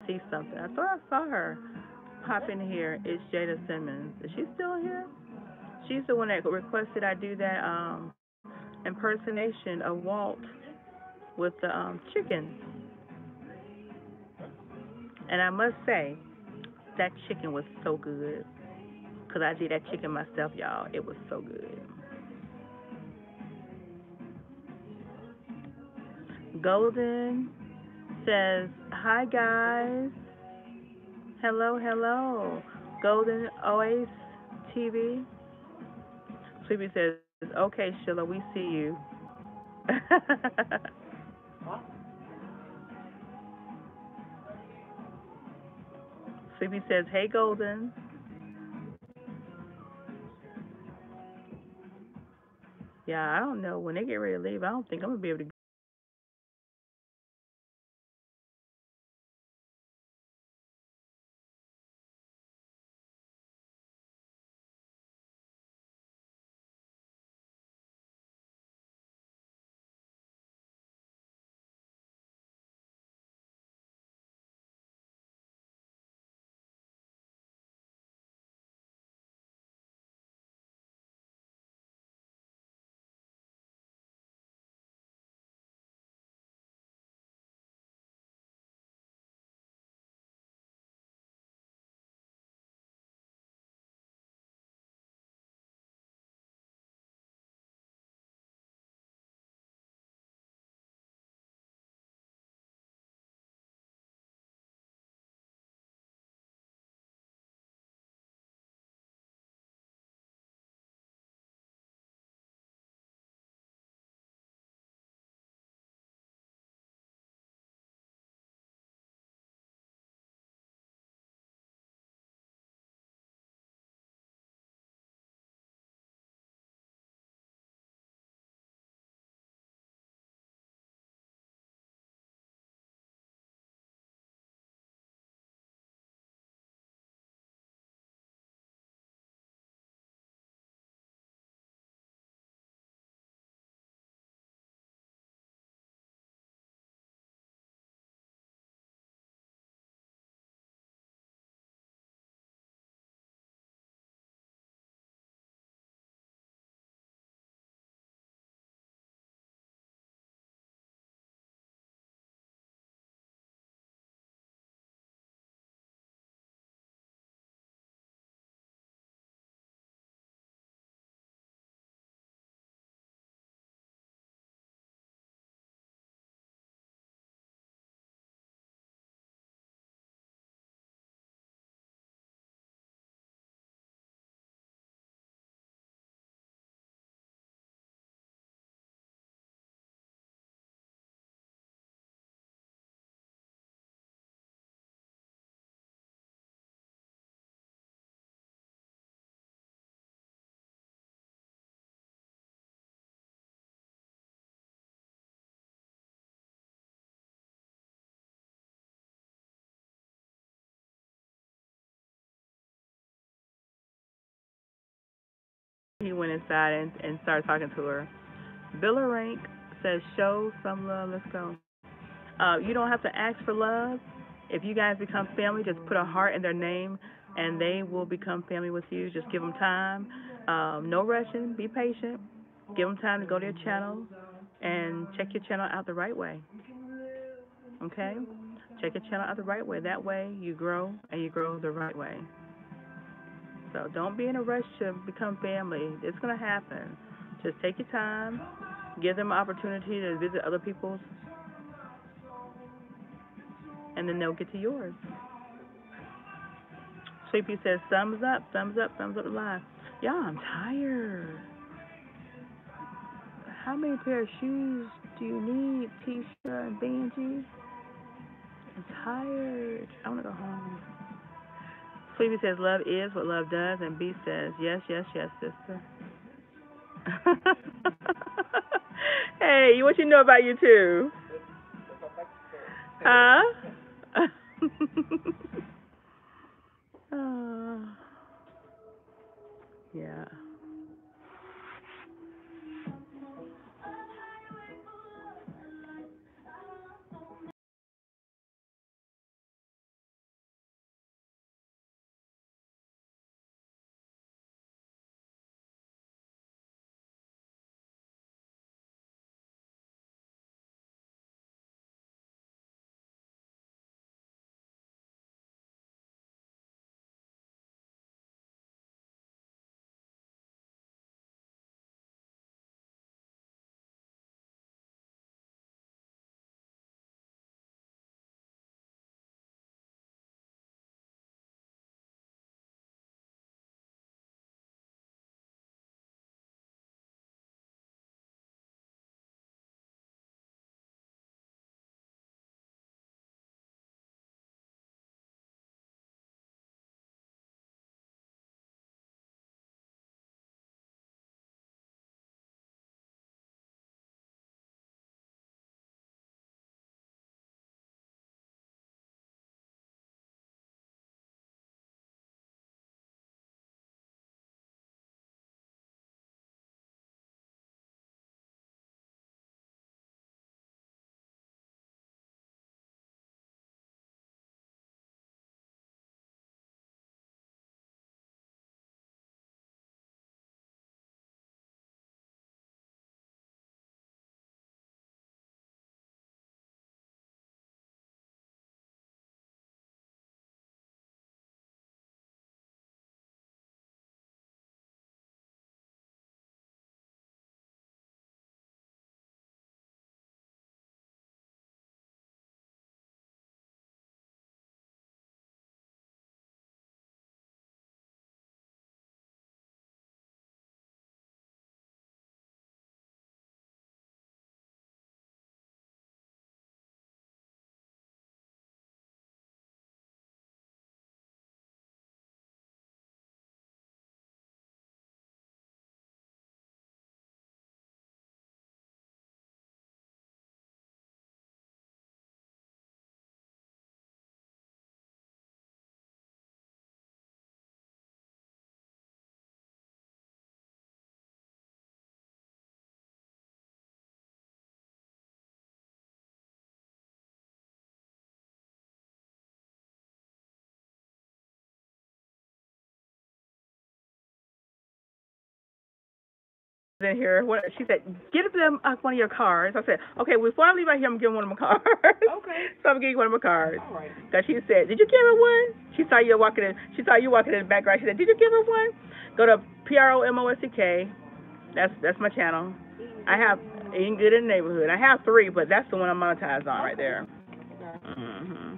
see something. I thought I saw her pop in here. It's Jada Simmons. Is she still here? She's the one that requested I do that impersonation of Walt with the chicken. And I must say, that chicken was so good. Because I did that chicken myself, y'all. It was so good. Golden says, hi, guys. Hello, hello. Golden Oasis TV. Sleepy says, okay, Shella, we see you. Sleepy says, hey, Golden. Yeah, I don't know. When they get ready to leave, I don't think I'm going to be able to. He went inside and started talking to her. Billarink says, show some love. Let's go. You don't have to ask for love. If you guys become family, just put a heart in their name, and they will become family with you. Just give them time. No rushing. Be patient. Give them time to go to your channel and check your channel out the right way. Okay? Check your channel out the right way. That way you grow, and you grow the right way. So don't be in a rush to become family. It's going to happen. Just take your time. Give them an opportunity to visit other people's. And then they'll get to yours. Sleepy says, thumbs up, thumbs up, thumbs up live. Y'all, I'm tired. How many pair of shoes do you need, Tisha and Banji? I'm tired. I want to go home. Sleepy says, love is what love does, and B says, yes, yes, yes, sister. Hey, what you know about you too? Huh? Yeah. in here. What she said, get them one of your cards. I said, okay, before I leave out here, I'm giving one of my cards. Okay. So I'm getting one of my cards. All right. Because she said, did you give her one? She saw you walking in. She saw you walking in the background. She said, did you give her one? Go to PROMOSEK. That's my channel. I have Eating Good in the Neighborhood. I have three, but that's the one I'm monetized on right there. Mm-hmm.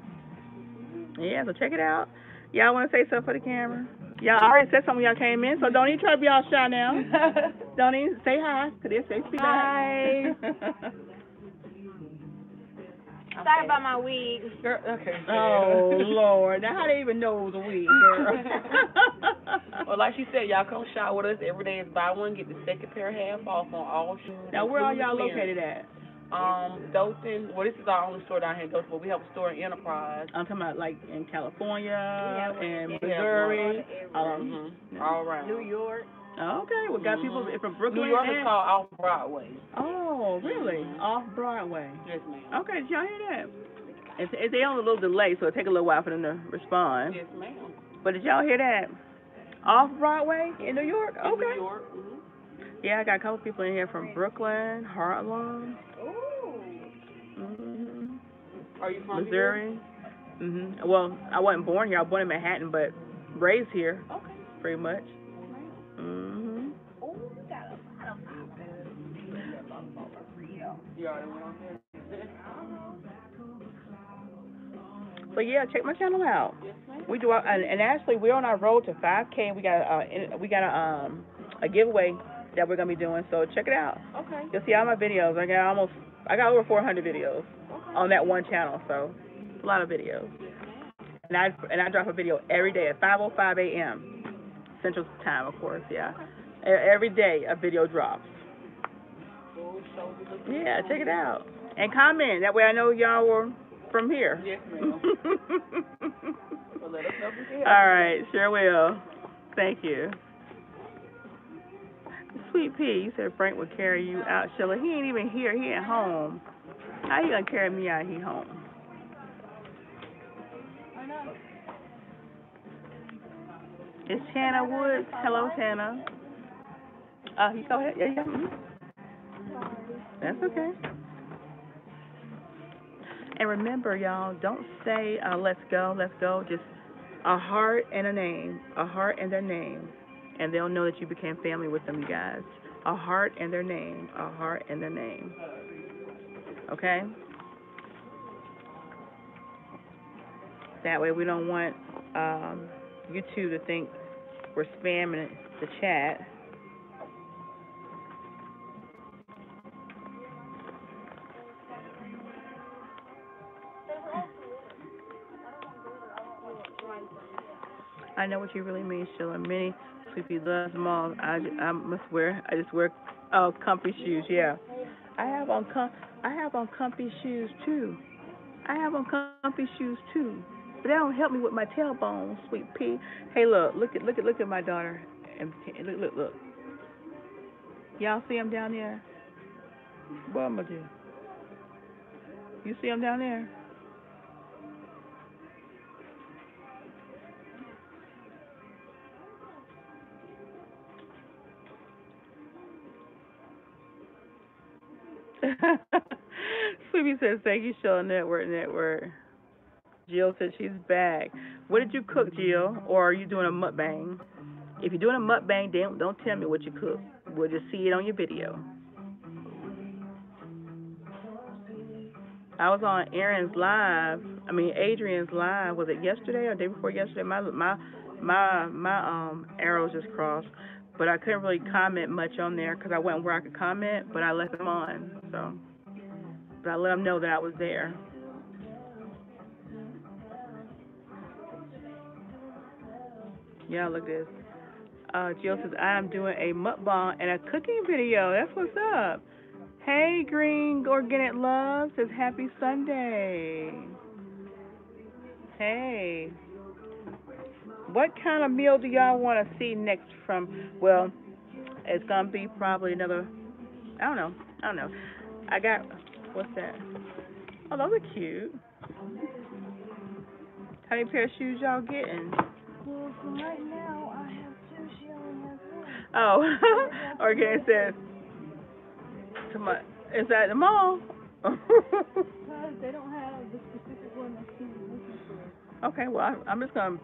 Yeah, so check it out. Y'all want to say something for the camera? Y'all already said something when y'all came in, so don't even try to be all shy now. Don't even say hi, because they'll say speak. Hi. Sorry about my wig. Girl, okay. Oh, Lord. Now, how do they even know it was a wig, girl? Well, like she said, y'all come shop with us. Every day is buy one, get the second pair half off on all shoes. Now, where are y'all located at? Dothan. Well, this is our only store down here in Dothan, but we have a store in Enterprise. I'm talking about like in California and Missouri, all around New York. Okay, we got people from Brooklyn. New York is called Off-Broadway. Oh, really? Off-Broadway. Yes, ma'am. Okay, did y'all hear that? It's they on a little delay, so it'll take a little while for them to respond. Yes, ma'am. But did y'all hear that? Off-Broadway in New York? Okay. In New York. Yeah, I got a couple people in here from Brooklyn, Harlem. Are you from Missouri? Well, I wasn't born here. I was born in Manhattan, but raised here. Okay. Pretty much. Oh, we got a lot of people. You already went on there? So yeah, check my channel out. We do our, and actually we're on our road to 5K. And we got a giveaway that we're gonna be doing. So check it out. Okay. You'll see all my videos. I got over 400 videos on that one channel, so a lot of videos. And I drop a video every day at 5:05 a.m. Central Time, of course, yeah. Every day a video drops. Yeah, check it out. And comment. That way I know y'all were from here. Yes, ma'am. Well, let us know if you're here. All right, sure will. Thank you. Sweet Pea, you said Frank would carry you out. Shella, he ain't even here. He at home. How you gonna carry me out? He home. I know. It's Tana Woods. Hello, Tana. You go ahead. Yeah, yeah. That's okay. And remember, y'all, don't say "let's go, let's go." Just a heart and a name. A heart and their name. And they'll know that you became family with them, you guys. A heart and their name. A heart and their name. Okay? That way we don't want YouTube to think we're spamming the chat. I know what you really mean, Sheila. Many Sleepy loves them all. I must wear. I just wear comfy shoes. Yeah, I have on comfy shoes too. I have on comfy shoes too. But that don't help me with my tailbone, Sweet Pea. Hey, look at my daughter. And look. Y'all see him down there? What am I doing? You see him down there? Sweetie says, thank you, Shella. Network. Jill said she's back. What did you cook, Jill? Or are you doing a mukbang? If you're doing a mukbang, don't tell me what you cook. We'll just see it on your video. I was on Adrian's live. Was it yesterday or the day before yesterday? My arrows just crossed. But I couldn't really comment much on there because I went where I could comment, but I left them on. So, but I let them know that I was there. Yeah, look at this. Jill says, I am doing a mukbang and a cooking video. That's what's up. Hey, Green Organic Love says, happy Sunday. Hey. What kind of meal do y'all want to see next from, well, it's going to be probably another, I don't know. I got, what's that? Oh, those are cute. How many pair of shoes y'all getting? Well, right now, I have two shoes. Oh, Organic says, next month? Is that the mall? They don't have the specific one that she's looking for. Okay, well, I'm just going to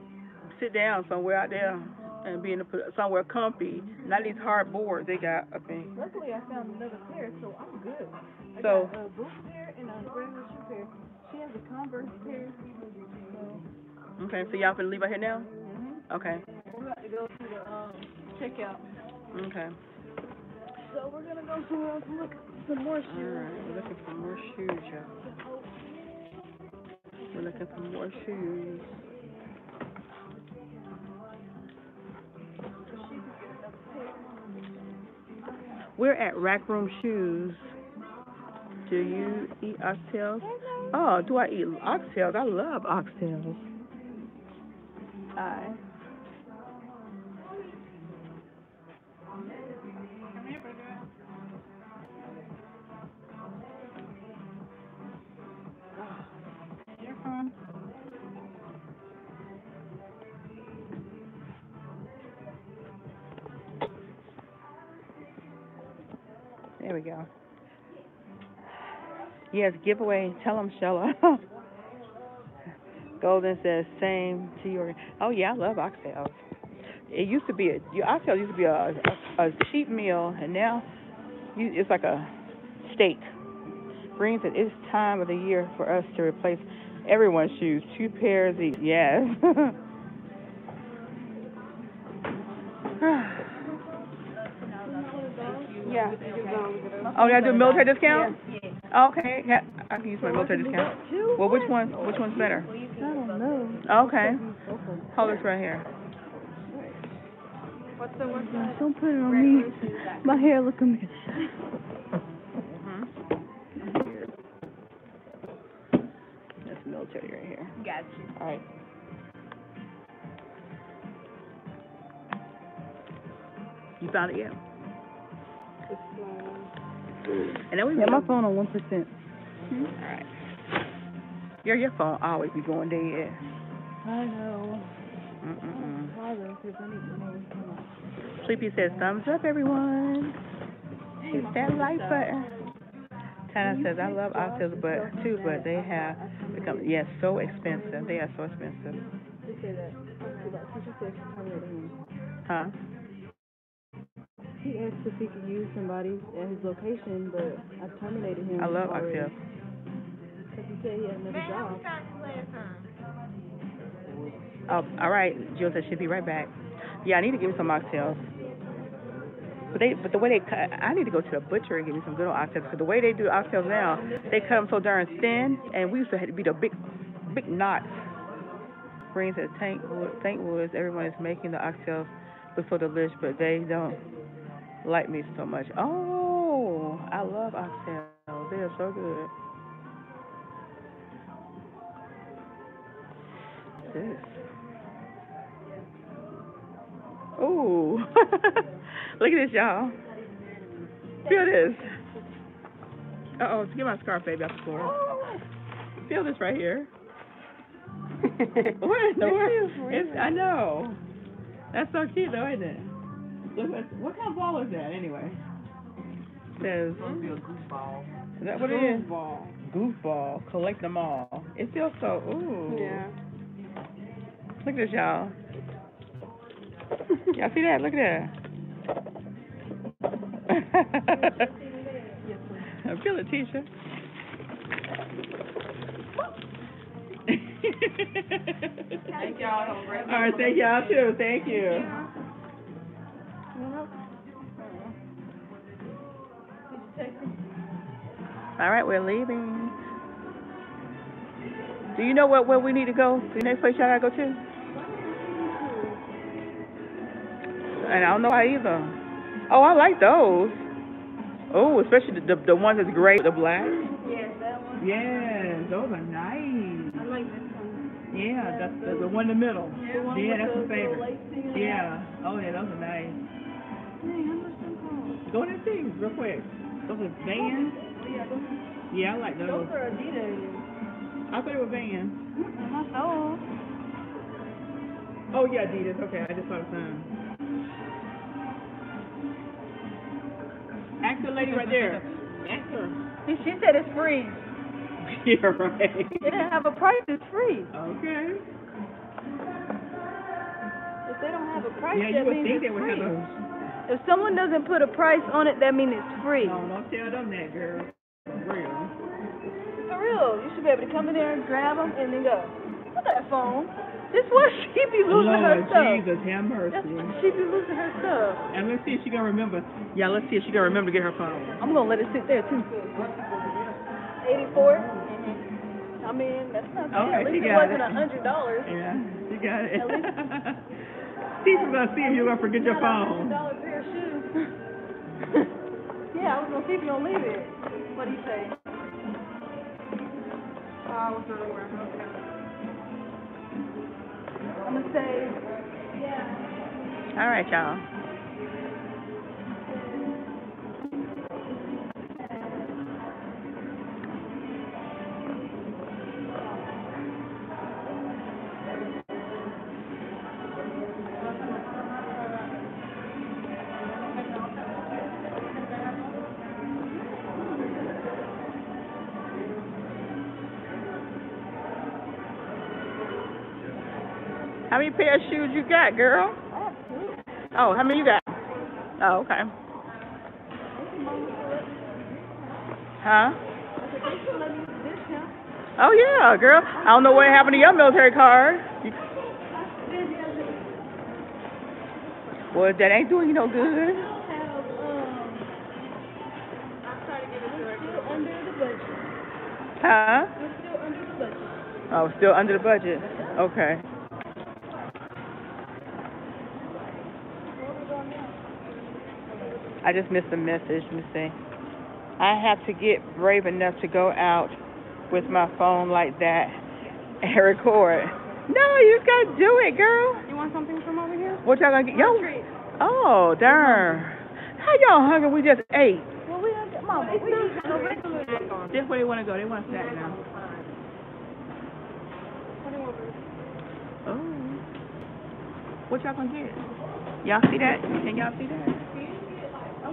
sit down somewhere out there and be in somewhere comfy, not these hard boards they got up in. Luckily, I found another pair, so I'm good. I got a boot pair and a regular shoe pair. She has a Converse pair. So. Okay, so y'all finna leave out here now? Mm-hmm. Okay. We're about to go to the checkout. Okay. So we're going to go somewhere else and look for some more shoes. All right, we're looking for more shoes, y'all. We're looking for more shoes. We're at Rack Room Shoes. Do you eat oxtails? Oh, do I eat oxtails? I love oxtails. Hi. There we go. Yes, giveaway. Tell them, Shella. Golden says, same to your... Oh, yeah, I love oxtails. It used to be... Oxtails used to be a cheap meal, and now it's like a steak. Brings that it's time of the year for us to replace everyone's shoes. 2 pairs each. Yes. Yeah. Oh, did I do military discount? Yes. Okay. Yeah. I can use my military discount. Well, which one's better? I don't know. Okay. Hold this right here. What's the don't put it on me. My hair looking messy. That's military right here. Got you. All right. You found it yet? And then we got my phone on 1%. All right. Your phone always be going dead. I know. Sleepy says thumbs up, everyone. Hit that like button. Tana says I love oxtails, but they have become so expensive. They are so expensive. Huh? He asked if he could use somebody at his location, but I terminated him. I love oxtails. Because he said he had another job. Oh, all right. Jill said she'll be right back. Yeah, I need to give me some oxtails. But the way they cut, I need to go to the butcher and give me some good old oxtails. Because the way they do oxtails now, they cut them so darn thin, and we used to have to be the big knots. Brings at Tank Woods, everyone is making the oxtails look so delicious, but they don't like me so much. Oh, I love oxtails. They are so good. What's this? Ooh. Look at this, y'all. Feel this. Uh-oh, get my scarf, baby, out the floor. Oh. Feel this right here. What in the world? I know. That's so cute, though, isn't it? What kind of ball is that, anyway? It says... It's supposed to be a goofball. Is that what it is? Goofball. Goofball. Collect them all. It feels so... Ooh. Yeah. Look at this, y'all. Y'all see that? Look at that. I feel it, Tisha. Thank y'all. All right, thank y'all, too. Thank you. All right, we're leaving. Do you know where we need to go? The next place y'all gotta go to? And I don't know how either. Oh, I like those. Oh, especially the one that's gray, the black. Yes, that one. Yes, those are nice. I like this one. Yeah, that's the one in the middle. Yeah, that's my favorite. Yeah. Oh, yeah, those are nice. Go in and see real quick. Those are Vans. Yeah, I like those. Those are Adidas. I thought they were Vans. Oh. Oh, yeah, Adidas. Okay, I just saw the sign. Ask the lady right there. She said it's free. You're right. It didn't have a price, it's free. Okay. If they don't have a price, yeah, that means it's free. If someone doesn't put a price on it, that means it's free. No, don't tell them that, girl. For real. For real. You should be able to come in there and grab them and then go. Look at that phone. This why she be losing her stuff. Jesus, have mercy. That's why she be losing her stuff. And let's see if she can remember. Yeah, let's see if she can remember to get her phone. I'm going to let it sit there, too. 84? I mean, that's not bad. Okay, at least it wasn't $100. Yeah, you got it. At least. Teacher's going to see if you're going to forget your phone. $100 pair of shoes. Yeah, I was going to see if you're going to leave it. What do you say? I was going to wear it. I'm going to say, yeah. All right, y'all. How many pair of shoes you got, girl? I have two. Oh, how many you got? Oh, okay. Huh? Oh, yeah, girl. I don't know what happened to your military card. Well, that ain't doing you no good. I'm trying to get it still under the budget. Huh? We're still under the budget. Oh, still under the budget. Okay. I just missed a message. Let me see. I have to get brave enough to go out with my phone like that and record. No, you just gotta do it, girl. You want something from over here? What y'all gonna get? Yo. Oh, darn. How y'all hungry? We just ate. Well, we don't get mama. We just go regular. That's where they wanna go. They want to snack now. Oh. What y'all gonna get? Y'all see that? Can y'all see that?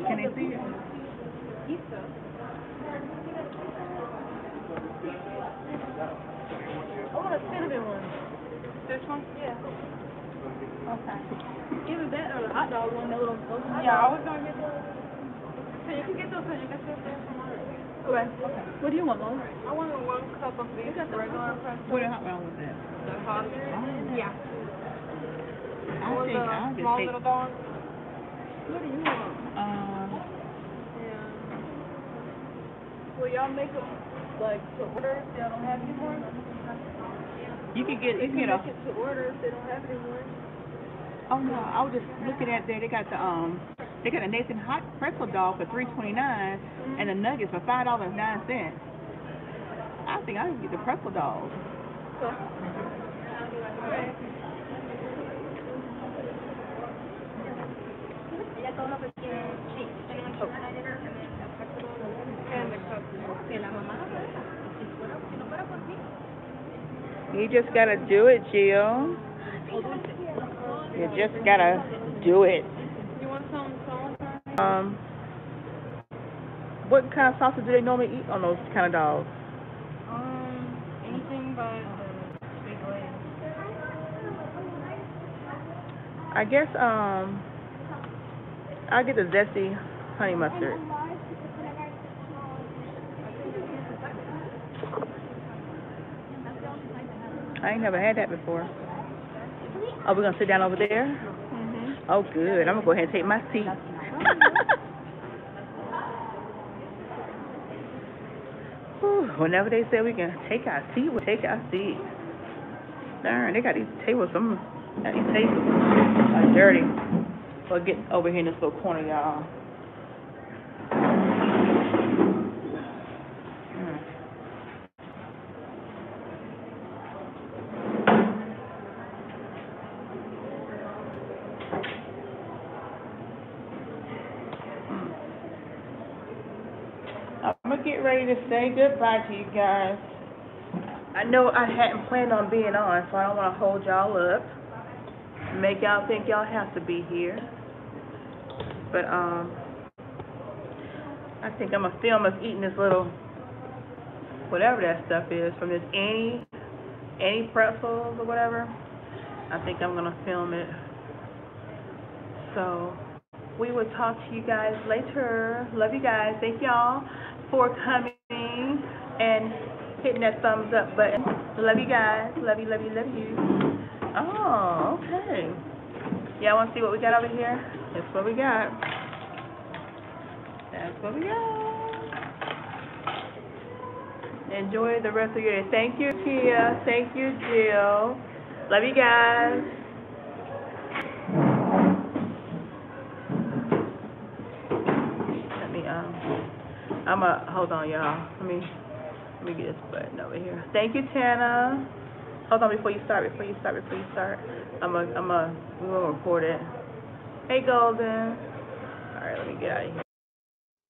Can they see it? Pizza. I want a cinnamon one. This one? Yeah. Okay. Either that or the hot dog one. Yeah, I was going to get those. So you can get those and you can sit there tomorrow. Okay. What do you want, Mom? I want one cup of these regular pretzels. What the hot dog was that? The coffee? Yeah. I want the small little dog. What do you want? Yeah. Will y'all make them like to order if y'all don't have anymore? Yeah. You can get it to order if they don't have anymore. Oh no, I was just looking at there. They got the they got a Nathan hot pretzel dog for $3.29 and the nuggets for $5.09. I think I can get the pretzel dog. So, you just gotta do it, Jill. You just gotta do it. You want some sauce? What kind of sausage do they normally eat on those kind of dogs? Anything but sweet oil. I guess I'll get the zesty honey mustard. I ain't never had that before. Oh, we're going to sit down over there? Mm-hmm. Oh, good. I'm going to go ahead and take my seat. Whenever they say we can take our seat, we'll take our seat. Darn, they got these tables. These tables are dirty. We'll get over here in this little corner, y'all. To say goodbye to you guys. I know I hadn't planned on being on, so I don't want to hold y'all up, make y'all think y'all have to be here. But I think I'm going to film us eating this little, whatever that stuff is, from this Annie pretzels or whatever. I think I'm going to film it. So we will talk to you guys later. Love you guys. Thank y'all for coming and hitting that thumbs up button. Love you guys. Love you, love you, love you. Oh, okay. Y'all want to see what we got over here? That's what we got. That's what we got. Enjoy the rest of your day. Thank you, Tia. Thank you, Jill. Love you guys. Hold on, y'all. Let me get this button over here. Thank you, Tana. Hold on before you start. We will record it. Hey, Golden. All right, let me get out of here.